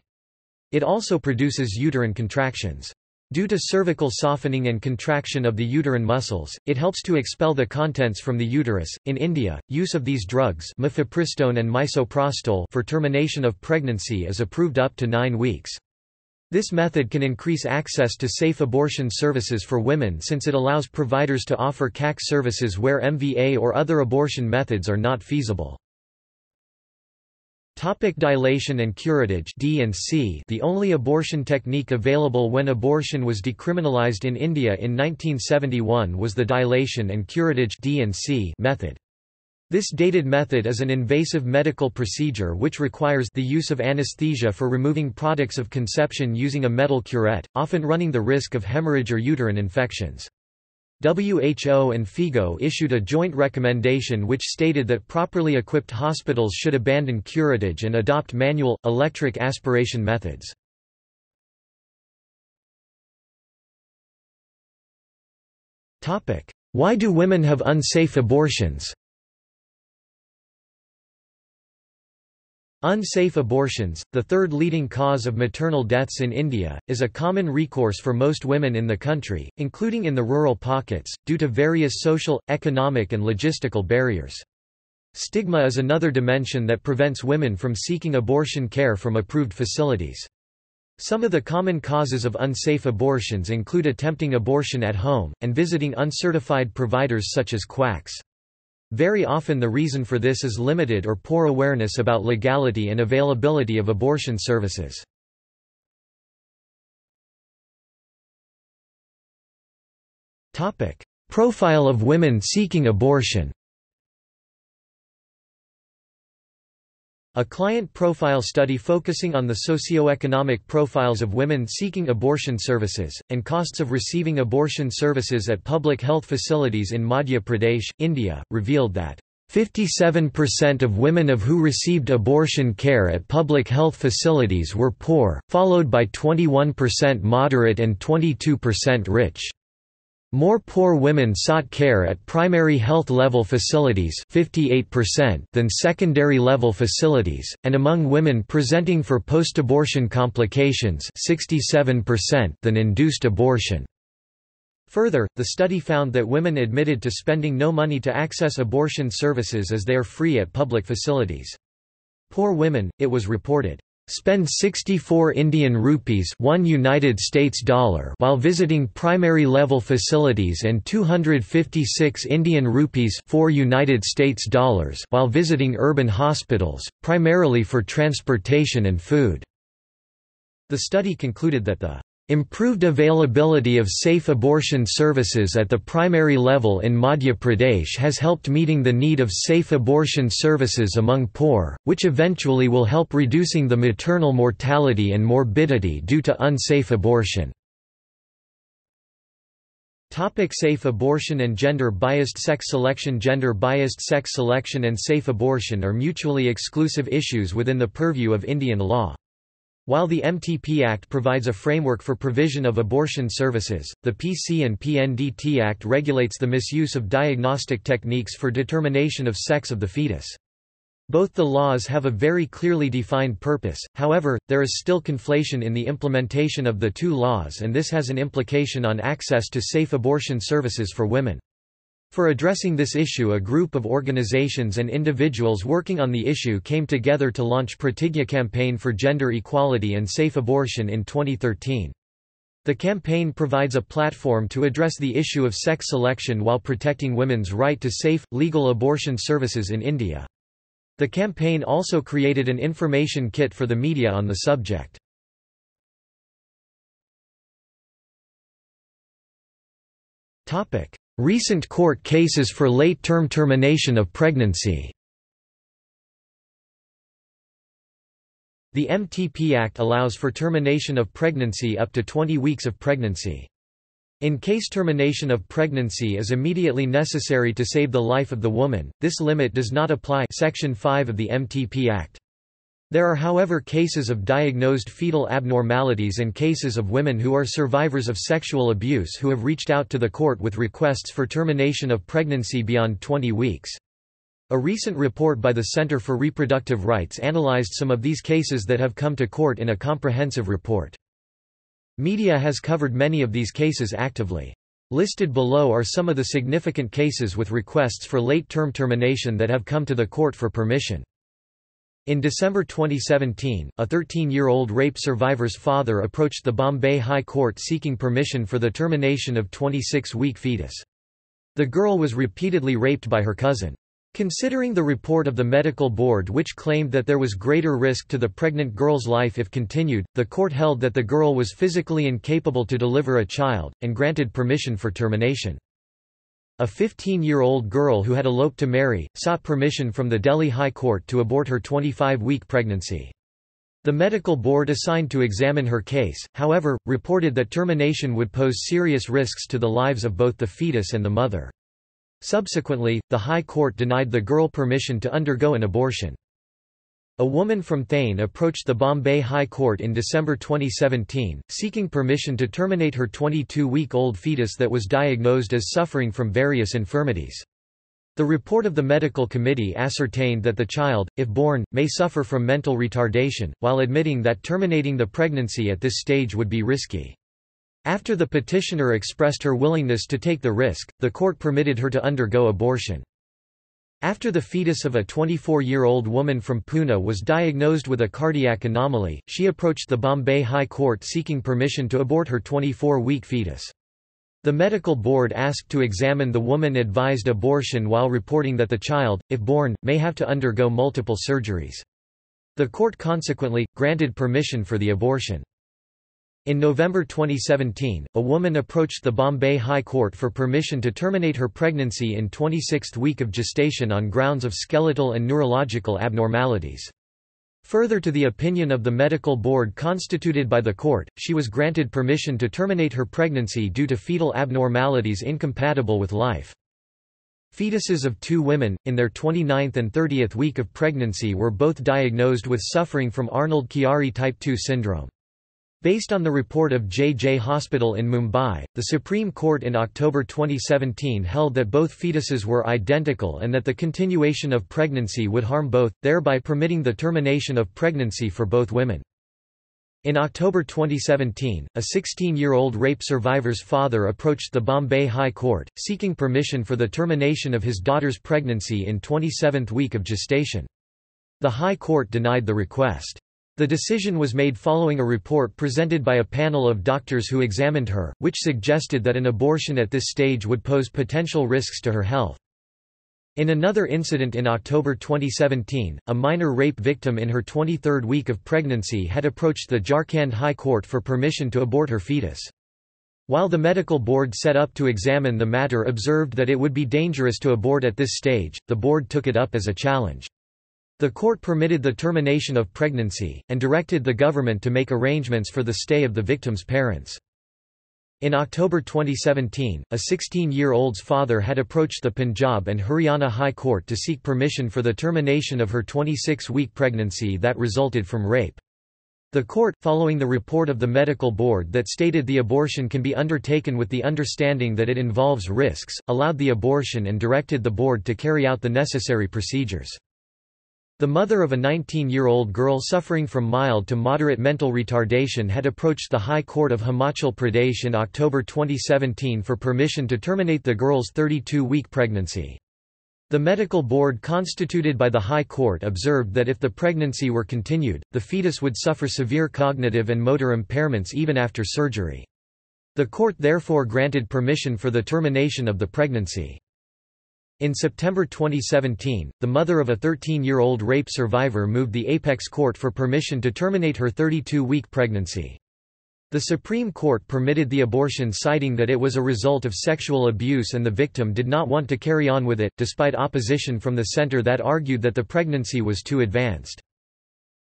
It also produces uterine contractions. Due to cervical softening and contraction of the uterine muscles, it helps to expel the contents from the uterus. In India, use of these drugs, mifepristone and misoprostol, for termination of pregnancy is approved up to nine weeks. This method can increase access to safe abortion services for women since it allows providers to offer C A C services where M V A or other abortion methods are not feasible. Topic: Dilation and Curettage D and C. The only abortion technique available when abortion was decriminalized in India in nineteen seventy-one was the dilation and curettage D and C method. This dated method is an invasive medical procedure which requires the use of anesthesia for removing products of conception using a metal curette, often running the risk of hemorrhage or uterine infections. W H O and FIGO issued a joint recommendation which stated that properly equipped hospitals should abandon curettage and adopt manual, electric aspiration methods. Why do women have unsafe abortions? Unsafe abortions, the third leading cause of maternal deaths in India, is a common recourse for most women in the country, including in the rural pockets, due to various social, economic and logistical barriers. Stigma is another dimension that prevents women from seeking abortion care from approved facilities. Some of the common causes of unsafe abortions include attempting abortion at home, and visiting uncertified providers such as quacks. Very often the reason for this is limited or poor awareness about legality and availability of abortion services. Profile of women seeking abortion. A client profile study focusing on the socioeconomic profiles of women seeking abortion services, and costs of receiving abortion services at public health facilities in Madhya Pradesh, India, revealed that fifty-seven percent of women of who received abortion care at public health facilities were poor, followed by twenty-one percent moderate and twenty-two percent rich. More poor women sought care at primary health level facilities fifty-eight percent than secondary level facilities, and among women presenting for post-abortion complications sixty-seven percent than induced abortion. Further, the study found that women admitted to spending no money to access abortion services as they are free at public facilities. Poor women, it was reported, spend sixty-four Indian rupees one United States dollar while visiting primary level facilities and two hundred fifty-six Indian rupees four United States dollars while visiting urban hospitals, primarily for transportation and food. The study concluded that the improved availability of safe abortion services at the primary level in Madhya Pradesh has helped meeting the need of safe abortion services among poor, which eventually will help reducing the maternal mortality and morbidity due to unsafe abortion. Safe abortion and gender-biased sex selection. Gender-biased sex selection and safe abortion are mutually exclusive issues within the purview of Indian law. While the M T P Act provides a framework for provision of abortion services, the P C and P N D T Act regulates the misuse of diagnostic techniques for determination of sex of the fetus. Both the laws have a very clearly defined purpose, however, there is still conflation in the implementation of the two laws, and this has an implication on access to safe abortion services for women. For addressing this issue, a group of organizations and individuals working on the issue came together to launch Pratigya Campaign for Gender Equality and Safe Abortion in twenty thirteen. The campaign provides a platform to address the issue of sex selection while protecting women's right to safe, legal abortion services in India. The campaign also created an information kit for the media on the subject. Recent court cases for late-term termination of pregnancy. The M T P Act allows for termination of pregnancy up to twenty weeks of pregnancy. In case termination of pregnancy is immediately necessary to save the life of the woman, this limit does not apply Section five of the M T P Act. There are however cases of diagnosed fetal abnormalities and cases of women who are survivors of sexual abuse who have reached out to the court with requests for termination of pregnancy beyond twenty weeks. A recent report by the Center for Reproductive Rights analyzed some of these cases that have come to court in a comprehensive report. Media has covered many of these cases actively. Listed below are some of the significant cases with requests for late-term termination that have come to the court for permission. In December twenty seventeen, a thirteen-year-old rape survivor's father approached the Bombay High Court seeking permission for the termination of twenty-six-week fetus. The girl was repeatedly raped by her cousin. Considering the report of the medical board which claimed that there was greater risk to the pregnant girl's life if continued, the court held that the girl was physically incapable to deliver a child, and granted permission for termination. A fifteen-year-old girl who had eloped to marry, sought permission from the Delhi High Court to abort her twenty-five-week pregnancy. The medical board assigned to examine her case, however, reported that termination would pose serious risks to the lives of both the fetus and the mother. Subsequently, the High Court denied the girl permission to undergo an abortion. A woman from Thane approached the Bombay High Court in December twenty seventeen, seeking permission to terminate her twenty-two-week-old fetus that was diagnosed as suffering from various infirmities. The report of the medical committee ascertained that the child, if born, may suffer from mental retardation, while admitting that terminating the pregnancy at this stage would be risky. After the petitioner expressed her willingness to take the risk, the court permitted her to undergo abortion. After the fetus of a twenty-four-year-old woman from Pune was diagnosed with a cardiac anomaly, she approached the Bombay High Court seeking permission to abort her twenty-four-week fetus. The medical board asked to examine the woman advised abortion while reporting that the child, if born, may have to undergo multiple surgeries. The court consequently granted permission for the abortion. In November twenty seventeen, a woman approached the Bombay High Court for permission to terminate her pregnancy in twenty-sixth week of gestation on grounds of skeletal and neurological abnormalities. Further to the opinion of the medical board constituted by the court, she was granted permission to terminate her pregnancy due to fetal abnormalities incompatible with life. Fetuses of two women, in their twenty-ninth and thirtieth week of pregnancy were both diagnosed with suffering from Arnold-Chiari type two syndrome. Based on the report of J J Hospital in Mumbai, the Supreme Court in October twenty seventeen held that both fetuses were identical and that the continuation of pregnancy would harm both, thereby permitting the termination of pregnancy for both women. In October twenty seventeen, a sixteen-year-old rape survivor's father approached the Bombay High Court, seeking permission for the termination of his daughter's pregnancy in twenty-seventh week of gestation. The High Court denied the request. The decision was made following a report presented by a panel of doctors who examined her, which suggested that an abortion at this stage would pose potential risks to her health. In another incident in October twenty seventeen, a minor rape victim in her twenty-third week of pregnancy had approached the Jharkhand High Court for permission to abort her fetus. While the medical board set up to examine the matter observed that it would be dangerous to abort at this stage, the board took it up as a challenge. The court permitted the termination of pregnancy, and directed the government to make arrangements for the stay of the victim's parents. In October twenty seventeen, a sixteen-year-old's father had approached the Punjab and Haryana High Court to seek permission for the termination of her twenty-six-week pregnancy that resulted from rape. The court, following the report of the medical board that stated the abortion can be undertaken with the understanding that it involves risks, allowed the abortion and directed the board to carry out the necessary procedures. The mother of a nineteen-year-old girl suffering from mild to moderate mental retardation had approached the High Court of Himachal Pradesh in October twenty seventeen for permission to terminate the girl's thirty-two-week pregnancy. The medical board constituted by the High Court observed that if the pregnancy were continued, the fetus would suffer severe cognitive and motor impairments even after surgery. The court therefore granted permission for the termination of the pregnancy. In September twenty seventeen, the mother of a thirteen-year-old rape survivor moved the Apex Court for permission to terminate her thirty-two-week pregnancy. The Supreme Court permitted the abortion citing that it was a result of sexual abuse and the victim did not want to carry on with it, despite opposition from the center that argued that the pregnancy was too advanced.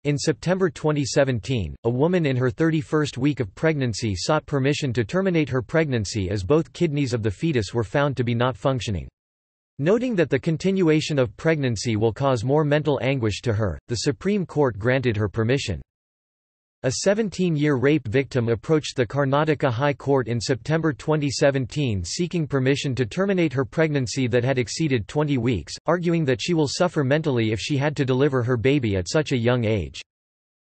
In September twenty seventeen, a woman in her thirty-first week of pregnancy sought permission to terminate her pregnancy as both kidneys of the fetus were found to be not functioning. Noting that the continuation of pregnancy will cause more mental anguish to her, the Supreme Court granted her permission. A seventeen-year rape victim approached the Karnataka High Court in September twenty seventeen seeking permission to terminate her pregnancy that had exceeded twenty weeks, arguing that she will suffer mentally if she had to deliver her baby at such a young age.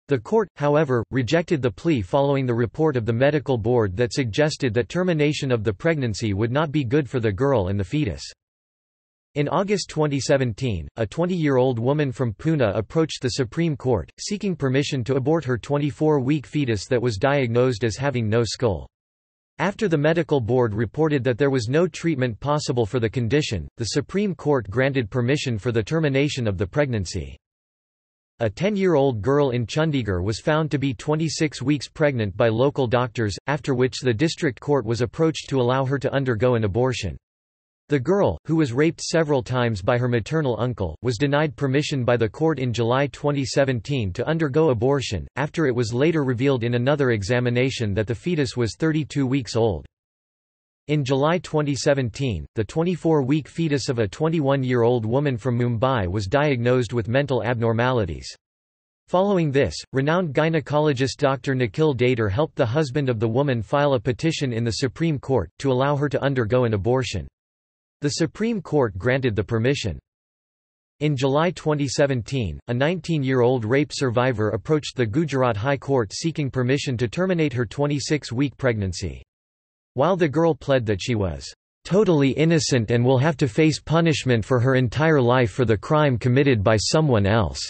The court, however, rejected the plea following the report of the medical board that suggested that termination of the pregnancy would not be good for the girl and the fetus. In August twenty seventeen, a twenty-year-old woman from Pune approached the Supreme Court, seeking permission to abort her twenty-four-week fetus that was diagnosed as having no skull. After the medical board reported that there was no treatment possible for the condition, the Supreme Court granted permission for the termination of the pregnancy. A ten-year-old girl in Chandigarh was found to be twenty-six weeks pregnant by local doctors, after which the district court was approached to allow her to undergo an abortion. The girl, who was raped several times by her maternal uncle, was denied permission by the court in July twenty seventeen to undergo abortion, after it was later revealed in another examination that the fetus was thirty-two weeks old. In July twenty seventeen, the twenty-four-week fetus of a twenty-one-year-old woman from Mumbai was diagnosed with mental abnormalities. Following this, renowned gynecologist Doctor Nikhil Datar helped the husband of the woman file a petition in the Supreme Court, to allow her to undergo an abortion. The Supreme Court granted the permission. In July twenty seventeen, a nineteen-year-old rape survivor approached the Gujarat High Court seeking permission to terminate her twenty-six-week pregnancy. While the girl pled that she was "totally innocent and will have to face punishment for her entire life for the crime committed by someone else,"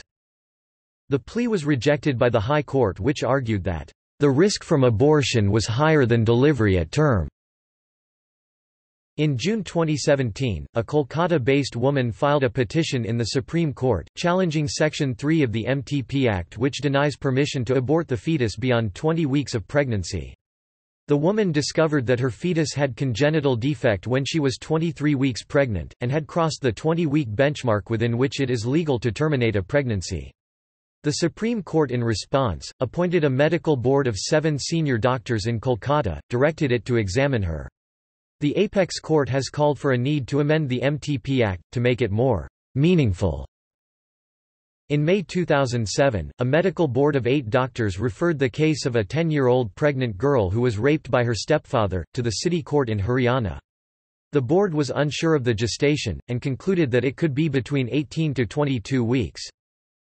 the plea was rejected by the High Court, which argued that "the risk from abortion was higher than delivery at term." In June twenty seventeen, a Kolkata-based woman filed a petition in the Supreme Court, challenging Section three of the M T P Act, which denies permission to abort the fetus beyond twenty weeks of pregnancy. The woman discovered that her fetus had congenital defect when she was twenty-three weeks pregnant, and had crossed the twenty-week benchmark within which it is legal to terminate a pregnancy. The Supreme Court, in response, appointed a medical board of seven senior doctors in Kolkata, directed it to examine her. The Apex Court has called for a need to amend the M T P Act, to make it more meaningful. In May two thousand seven, a medical board of eight doctors referred the case of a ten-year-old pregnant girl who was raped by her stepfather, to the city court in Haryana. The board was unsure of the gestation, and concluded that it could be between eighteen to twenty-two weeks.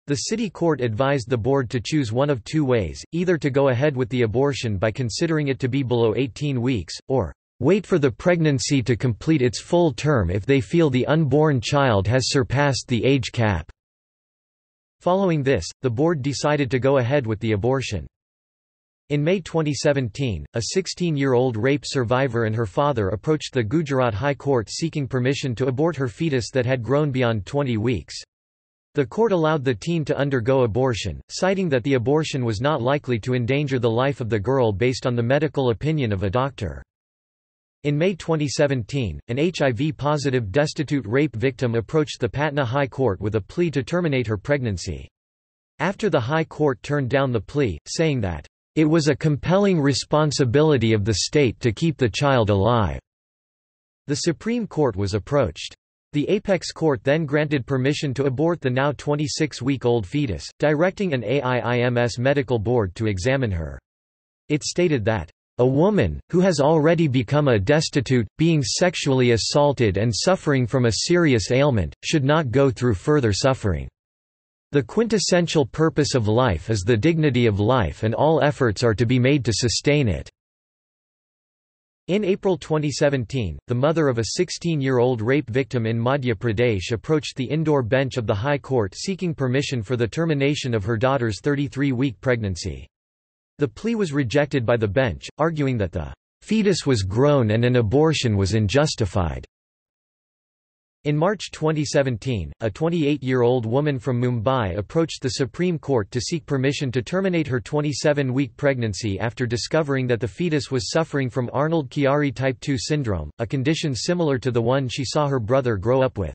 The city court advised the board to choose one of two ways, either to go ahead with the abortion by considering it to be below eighteen weeks, or wait for the pregnancy to complete its full term if they feel the unborn child has surpassed the age cap. Following this, the board decided to go ahead with the abortion. In May twenty seventeen, a sixteen-year-old rape survivor and her father approached the Gujarat High Court seeking permission to abort her fetus that had grown beyond twenty weeks. The court allowed the teen to undergo abortion, citing that the abortion was not likely to endanger the life of the girl based on the medical opinion of a doctor. In May twenty seventeen, an H I V-positive destitute rape victim approached the Patna High Court with a plea to terminate her pregnancy. After the High Court turned down the plea, saying that, "it was a compelling responsibility of the state to keep the child alive," the Supreme Court was approached. The Apex Court then granted permission to abort the now twenty-six-week-old fetus, directing an A I I M S medical board to examine her. It stated that, "a woman, who has already become a destitute, being sexually assaulted and suffering from a serious ailment, should not go through further suffering. The quintessential purpose of life is the dignity of life, and all efforts are to be made to sustain it." In April twenty seventeen, the mother of a sixteen-year-old rape victim in Madhya Pradesh approached the indoor bench of the High Court seeking permission for the termination of her daughter's thirty-three-week pregnancy. The plea was rejected by the bench, arguing that the fetus was grown and an abortion was unjustified. In March twenty seventeen, a twenty-eight-year-old woman from Mumbai approached the Supreme Court to seek permission to terminate her twenty-seven-week pregnancy after discovering that the fetus was suffering from Arnold-Chiari type two syndrome, a condition similar to the one she saw her brother grow up with.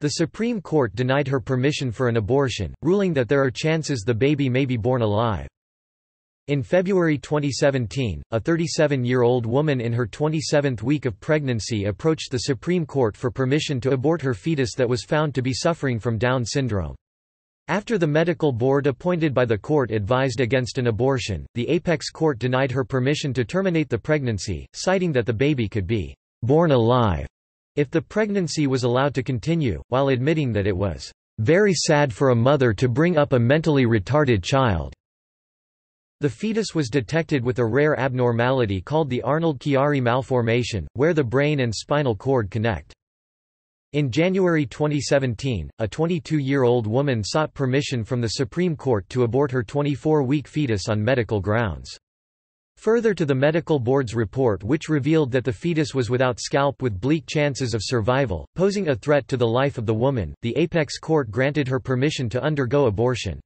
The Supreme Court denied her permission for an abortion, ruling that there are chances the baby may be born alive. In February twenty seventeen, a thirty-seven-year-old woman in her twenty-seventh week of pregnancy approached the Supreme Court for permission to abort her fetus that was found to be suffering from Down syndrome. After the medical board appointed by the court advised against an abortion, the Apex Court denied her permission to terminate the pregnancy, citing that the baby could be born alive if the pregnancy was allowed to continue, while admitting that it was very sad for a mother to bring up a mentally retarded child. The fetus was detected with a rare abnormality called the Arnold-Chiari malformation, where the brain and spinal cord connect. In January twenty seventeen, a twenty-two-year-old woman sought permission from the Supreme Court to abort her twenty-four-week fetus on medical grounds. Further to the medical board's report, which revealed that the fetus was without scalp with bleak chances of survival, posing a threat to the life of the woman, the Apex Court granted her permission to undergo abortion.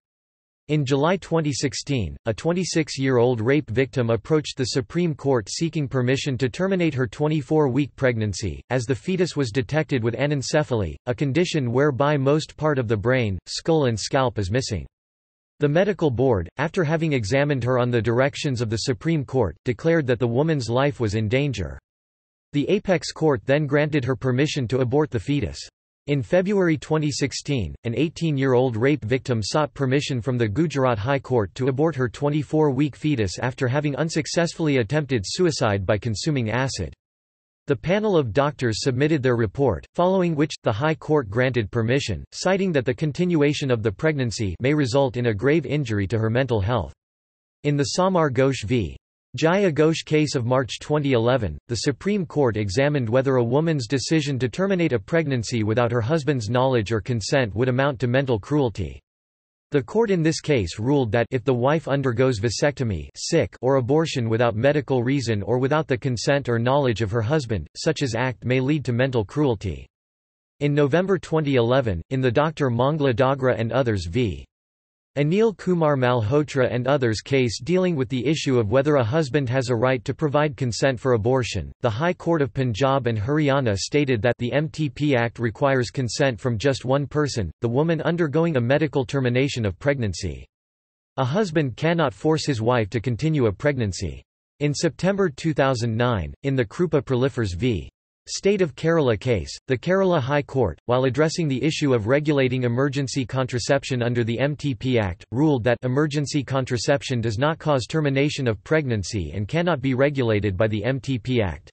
In July twenty sixteen, a twenty-six-year-old rape victim approached the Supreme Court seeking permission to terminate her twenty-four-week pregnancy, as the fetus was detected with anencephaly, a condition whereby most part of the brain, skull and scalp is missing. The medical board, after having examined her on the directions of the Supreme Court, declared that the woman's life was in danger. The Apex Court then granted her permission to abort the fetus. In February twenty sixteen, an eighteen-year-old rape victim sought permission from the Gujarat High Court to abort her twenty-four-week fetus after having unsuccessfully attempted suicide by consuming acid. The panel of doctors submitted their report, following which, the High Court granted permission, citing that the continuation of the pregnancy may result in a grave injury to her mental health. In the Samar Ghosh v. Jaya Ghosh case of March twenty eleven, the Supreme Court examined whether a woman's decision to terminate a pregnancy without her husband's knowledge or consent would amount to mental cruelty. The court in this case ruled that if the wife undergoes vasectomy or abortion without medical reason or without the consent or knowledge of her husband, such an act may lead to mental cruelty. In November twenty eleven, in the Doctor Mangla Dagra and others v. Anil Kumar Malhotra and others case dealing with the issue of whether a husband has a right to provide consent for abortion, the High Court of Punjab and Haryana stated that the M T P Act requires consent from just one person, the woman undergoing a medical termination of pregnancy. A husband cannot force his wife to continue a pregnancy. In September two thousand nine, in the Krupa Prolifers v. State of Kerala case, the Kerala High Court, while addressing the issue of regulating emergency contraception under the M T P Act, ruled that emergency contraception does not cause termination of pregnancy and cannot be regulated by the M T P Act.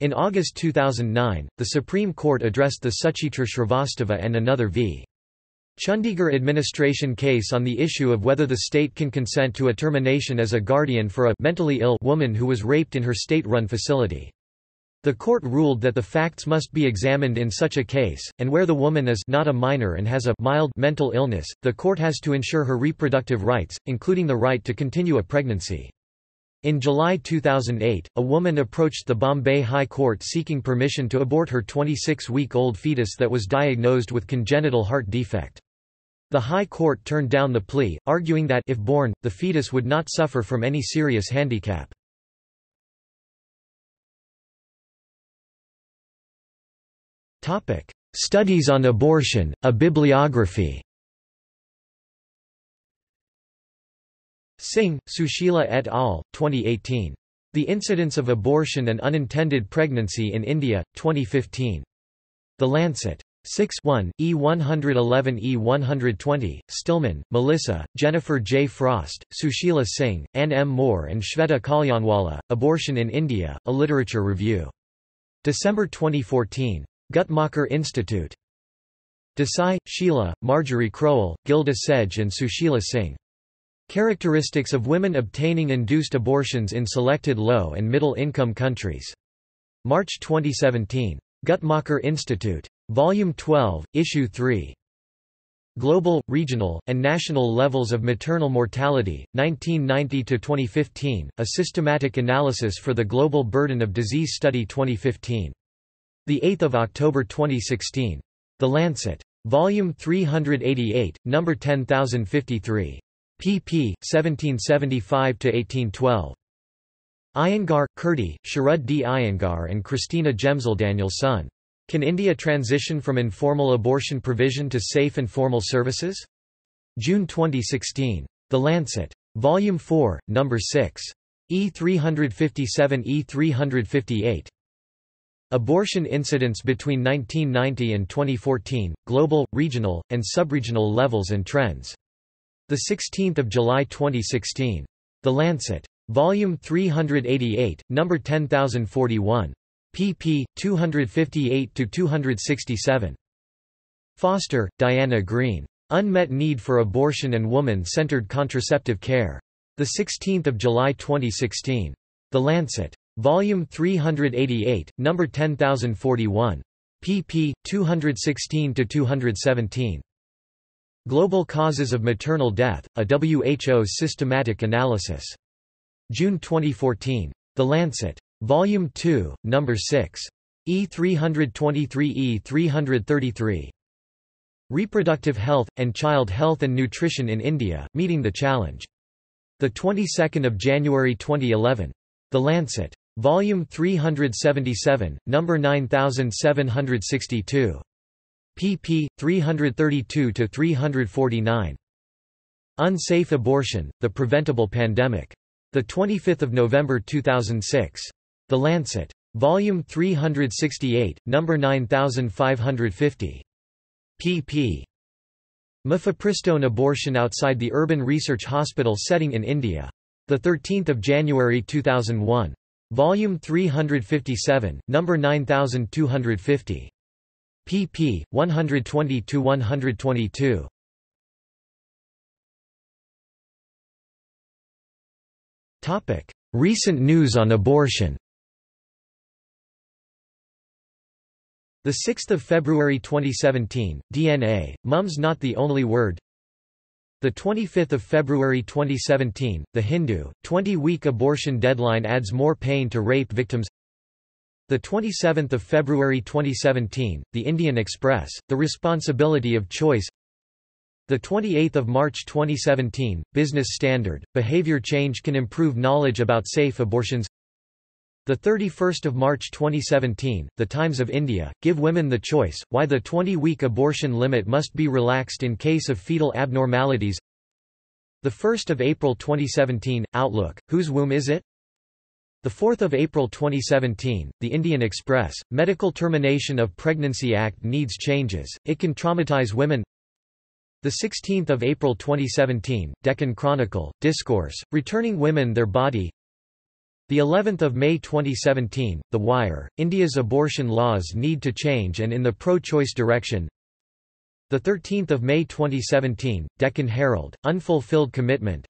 In August two thousand nine, the Supreme Court addressed the Suchitra Shrivastava and another v. Chandigarh administration case on the issue of whether the state can consent to a termination as a guardian for a mentally ill woman who was raped in her state-run facility. The court ruled that the facts must be examined in such a case, and where the woman is not a minor and has a mild mental illness, the court has to ensure her reproductive rights, including the right to continue a pregnancy. In July two thousand eight, a woman approached the Bombay High Court seeking permission to abort her twenty-six-week-old fetus that was diagnosed with congenital heart defect. The High Court turned down the plea, arguing that if born, the fetus would not suffer from any serious handicap. Topic: Studies on Abortion, a Bibliography. Singh, Sushila et al., twenty eighteen. The Incidence of Abortion and Unintended Pregnancy in India, twenty fifteen. The Lancet. six one, E one eleven E one twenty, Stillman, Melissa, Jennifer J. Frost, Sushila Singh, Ann M. Moore and Shweta Kalyanwala, Abortion in India, a Literature Review. December twenty fourteen. Guttmacher Institute. Desai, Sheila, Marjorie Crowell, Gilda Sedge and Sushila Singh. Characteristics of Women Obtaining Induced Abortions in Selected Low- and Middle-Income Countries. March twenty seventeen. Guttmacher Institute. Volume twelve, Issue three. Global, Regional, and National Levels of Maternal Mortality, nineteen ninety to twenty fifteen, A Systematic Analysis for the Global Burden of Disease Study twenty fifteen. the eighth of October twenty sixteen. The Lancet. Volume three eighty-eight, number ten thousand fifty-three. pp. seventeen seventy-five to eighteen twelve. Iyengar, Kirti, Sharud D. Iyengar and Christina Gemzel Danielson. Can India transition from informal abortion provision to safe and formal services? June twenty sixteen. The Lancet. Volume four, Number six. E three fifty-seven E three fifty-eight. Abortion incidents between nineteen ninety and twenty fourteen, global, regional, and subregional levels and trends. the sixteenth of July twenty sixteen. The Lancet. Volume three eighty-eight, Number ten thousand forty-one. Pp. two fifty-eight to two sixty-seven. Foster, Diana Green. Unmet Need for Abortion and Woman-Centered Contraceptive Care. the sixteenth of July twenty sixteen. The Lancet. Volume three eighty-eight, Number ten thousand forty-one. Pp. two sixteen to two seventeen. Global Causes of Maternal Death, a W H O Systematic Analysis. June twenty fourteen. The Lancet. Volume two, Number six. E three twenty-three E three thirty-three. Reproductive Health and Child Health and Nutrition in India: Meeting the Challenge. The twenty-second of January twenty eleven. The Lancet. Volume three seventy-seven, Number nine thousand seven hundred sixty-two. Pp. three thirty-two to three forty-nine. Unsafe Abortion: The Preventable Pandemic. The twenty-fifth of November two thousand six. The Lancet. Volume three sixty-eight, Number nine thousand five hundred fifty. Pp. Mifepristone Abortion Outside the Urban Research Hospital Setting in India. The thirteenth of January two thousand one. Volume three fifty-seven, Number nine thousand two hundred fifty. Pp. one twenty to one twenty-two. Topic: Recent news on abortion. The sixth of February twenty seventeen. D N A: Mum's Not the Only Word. The twenty-fifth of February twenty seventeen. The Hindu. Twenty-week abortion deadline adds more pain to rape victims. The twenty-seventh of February twenty seventeen. The Indian Express. The Responsibility of Choice. The twenty-eighth of March twenty seventeen, Business Standard: Behavior Change Can Improve Knowledge About Safe Abortions. The thirty-first of March twenty seventeen, The Times of India: Give Women the Choice: Why the twenty-week Abortion Limit Must Be Relaxed in Case of Fetal Abnormalities. The first of April twenty seventeen, Outlook: Whose Womb Is It? The fourth of April twenty seventeen, The Indian Express: Medical Termination of Pregnancy Act Needs Changes; It Can Traumatize Women. The sixteenth of April twenty seventeen, Deccan Chronicle: Discourse: Returning Women Their Body. The eleventh of May twenty seventeen, The Wire: India's abortion laws need to change and in the pro-choice direction. The thirteenth of May twenty seventeen, Deccan Herald: Unfulfilled Commitment.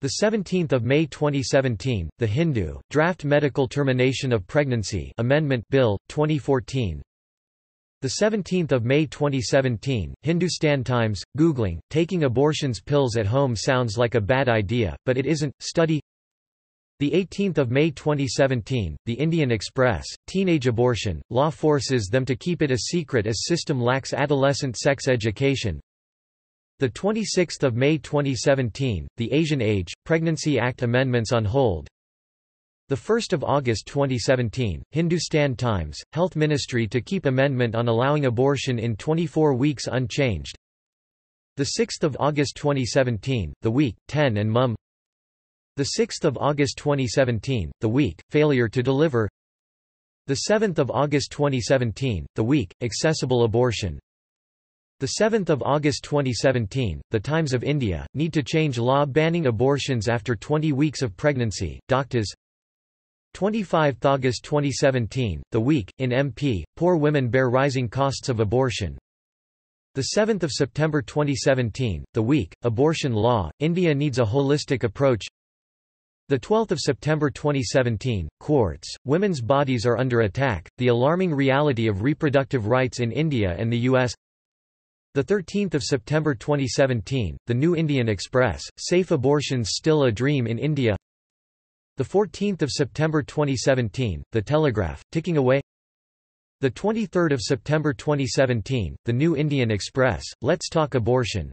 The seventeenth of May twenty seventeen, The Hindu: Draft Medical Termination of Pregnancy Amendment Bill twenty fourteen. The seventeenth of May twenty seventeen, Hindustan Times: Googling, Taking Abortions Pills at Home Sounds Like a Bad Idea, But It Isn't, Study. The eighteenth of May twenty seventeen, The Indian Express: Teenage Abortion, Law Forces Them to Keep It a Secret as System Lacks Adolescent Sex Education. The twenty-sixth of May twenty seventeen, The Asian Age: Pregnancy Act Amendments on Hold. The first of August twenty seventeen, Hindustan Times: Health Ministry to Keep Amendment on Allowing Abortion in twenty-four weeks Unchanged. The sixth of August twenty seventeen, The Week: ten and Mum. The sixth of August twenty seventeen, The Week: Failure to Deliver. The seventh of August twenty seventeen, The Week: Accessible Abortion. The seventh of August twenty seventeen, The Times of India: Need to Change Law Banning Abortions After twenty weeks of Pregnancy, Doctors. twenty-fifth of August twenty seventeen, The Week, in M P: Poor Women Bear Rising Costs of Abortion. seventh of September twenty seventeen, The Week: Abortion Law, India Needs a Holistic Approach. twelfth of September twenty seventeen, Quartz: Women's Bodies Are Under Attack, The Alarming Reality of Reproductive Rights in India and the U S. thirteenth of September twenty seventeen, The New Indian Express: Safe Abortions Still a Dream in India. The fourteenth of September twenty seventeen, The Telegraph: Ticking Away. The twenty-third of September twenty seventeen, The New Indian Express: Let's Talk Abortion.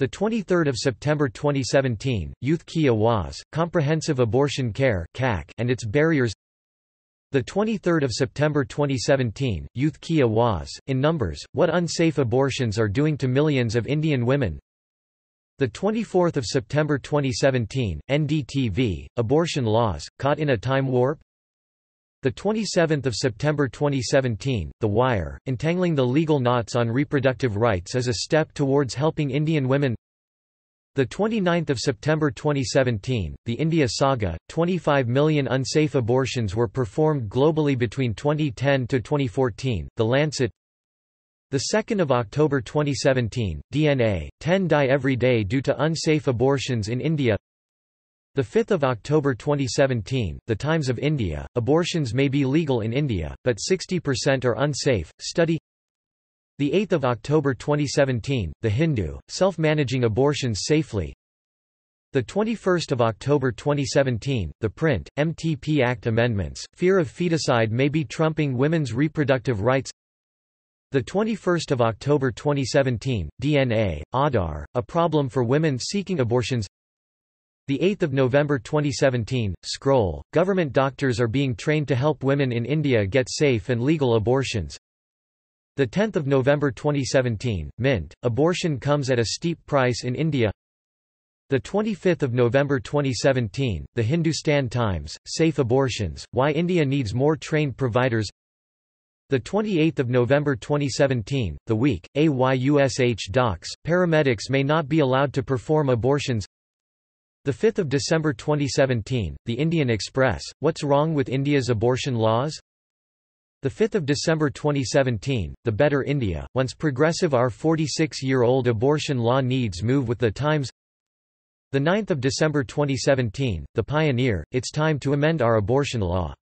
The twenty-third of September twenty seventeen, Youth Ki Awaz: Comprehensive Abortion Care (C A C) and Its Barriers. The twenty-third of September twenty seventeen, Youth Ki Awaz, in numbers, what unsafe abortions are doing to millions of Indian women. The twenty-fourth of September twenty seventeen, N D T V, abortion laws caught in a time warp. The twenty-seventh of September twenty seventeen, The Wire, entangling the legal knots on reproductive rights as a step towards helping Indian women. The twenty-ninth of September twenty seventeen, The India Saga, twenty-five million unsafe abortions were performed globally between twenty ten to twenty fourteen, The Lancet. The second of October twenty seventeen, D N A, ten die every day due to unsafe abortions in India. The fifth of October twenty seventeen, The Times of India, abortions may be legal in India, but sixty percent are unsafe, study. The eighth of October twenty seventeen, The Hindu, self-managing abortions safely. The twenty-first of October twenty seventeen, The Print, M T P Act amendments, fear of feticide may be trumping women's reproductive rights. The twenty-first of October twenty seventeen, D N A, Aadhaar, a problem for women seeking abortions. The eighth of November twenty seventeen, Scroll, government doctors are being trained to help women in India get safe and legal abortions. The tenth of November twenty seventeen, Mint, abortion comes at a steep price in India. The twenty-fifth of November twenty seventeen, The Hindustan Times, safe abortions, why India needs more trained providers. The twenty-eighth of November twenty seventeen, The Week, A Y U S H docs, paramedics may not be allowed to perform abortions. The fifth of December twenty seventeen, The Indian Express, what's wrong with India's abortion laws? The fifth of December twenty seventeen, The Better India, once progressive our forty-six-year-old abortion law needs move with the times. The ninth of December twenty seventeen, The Pioneer, it's time to amend our abortion law.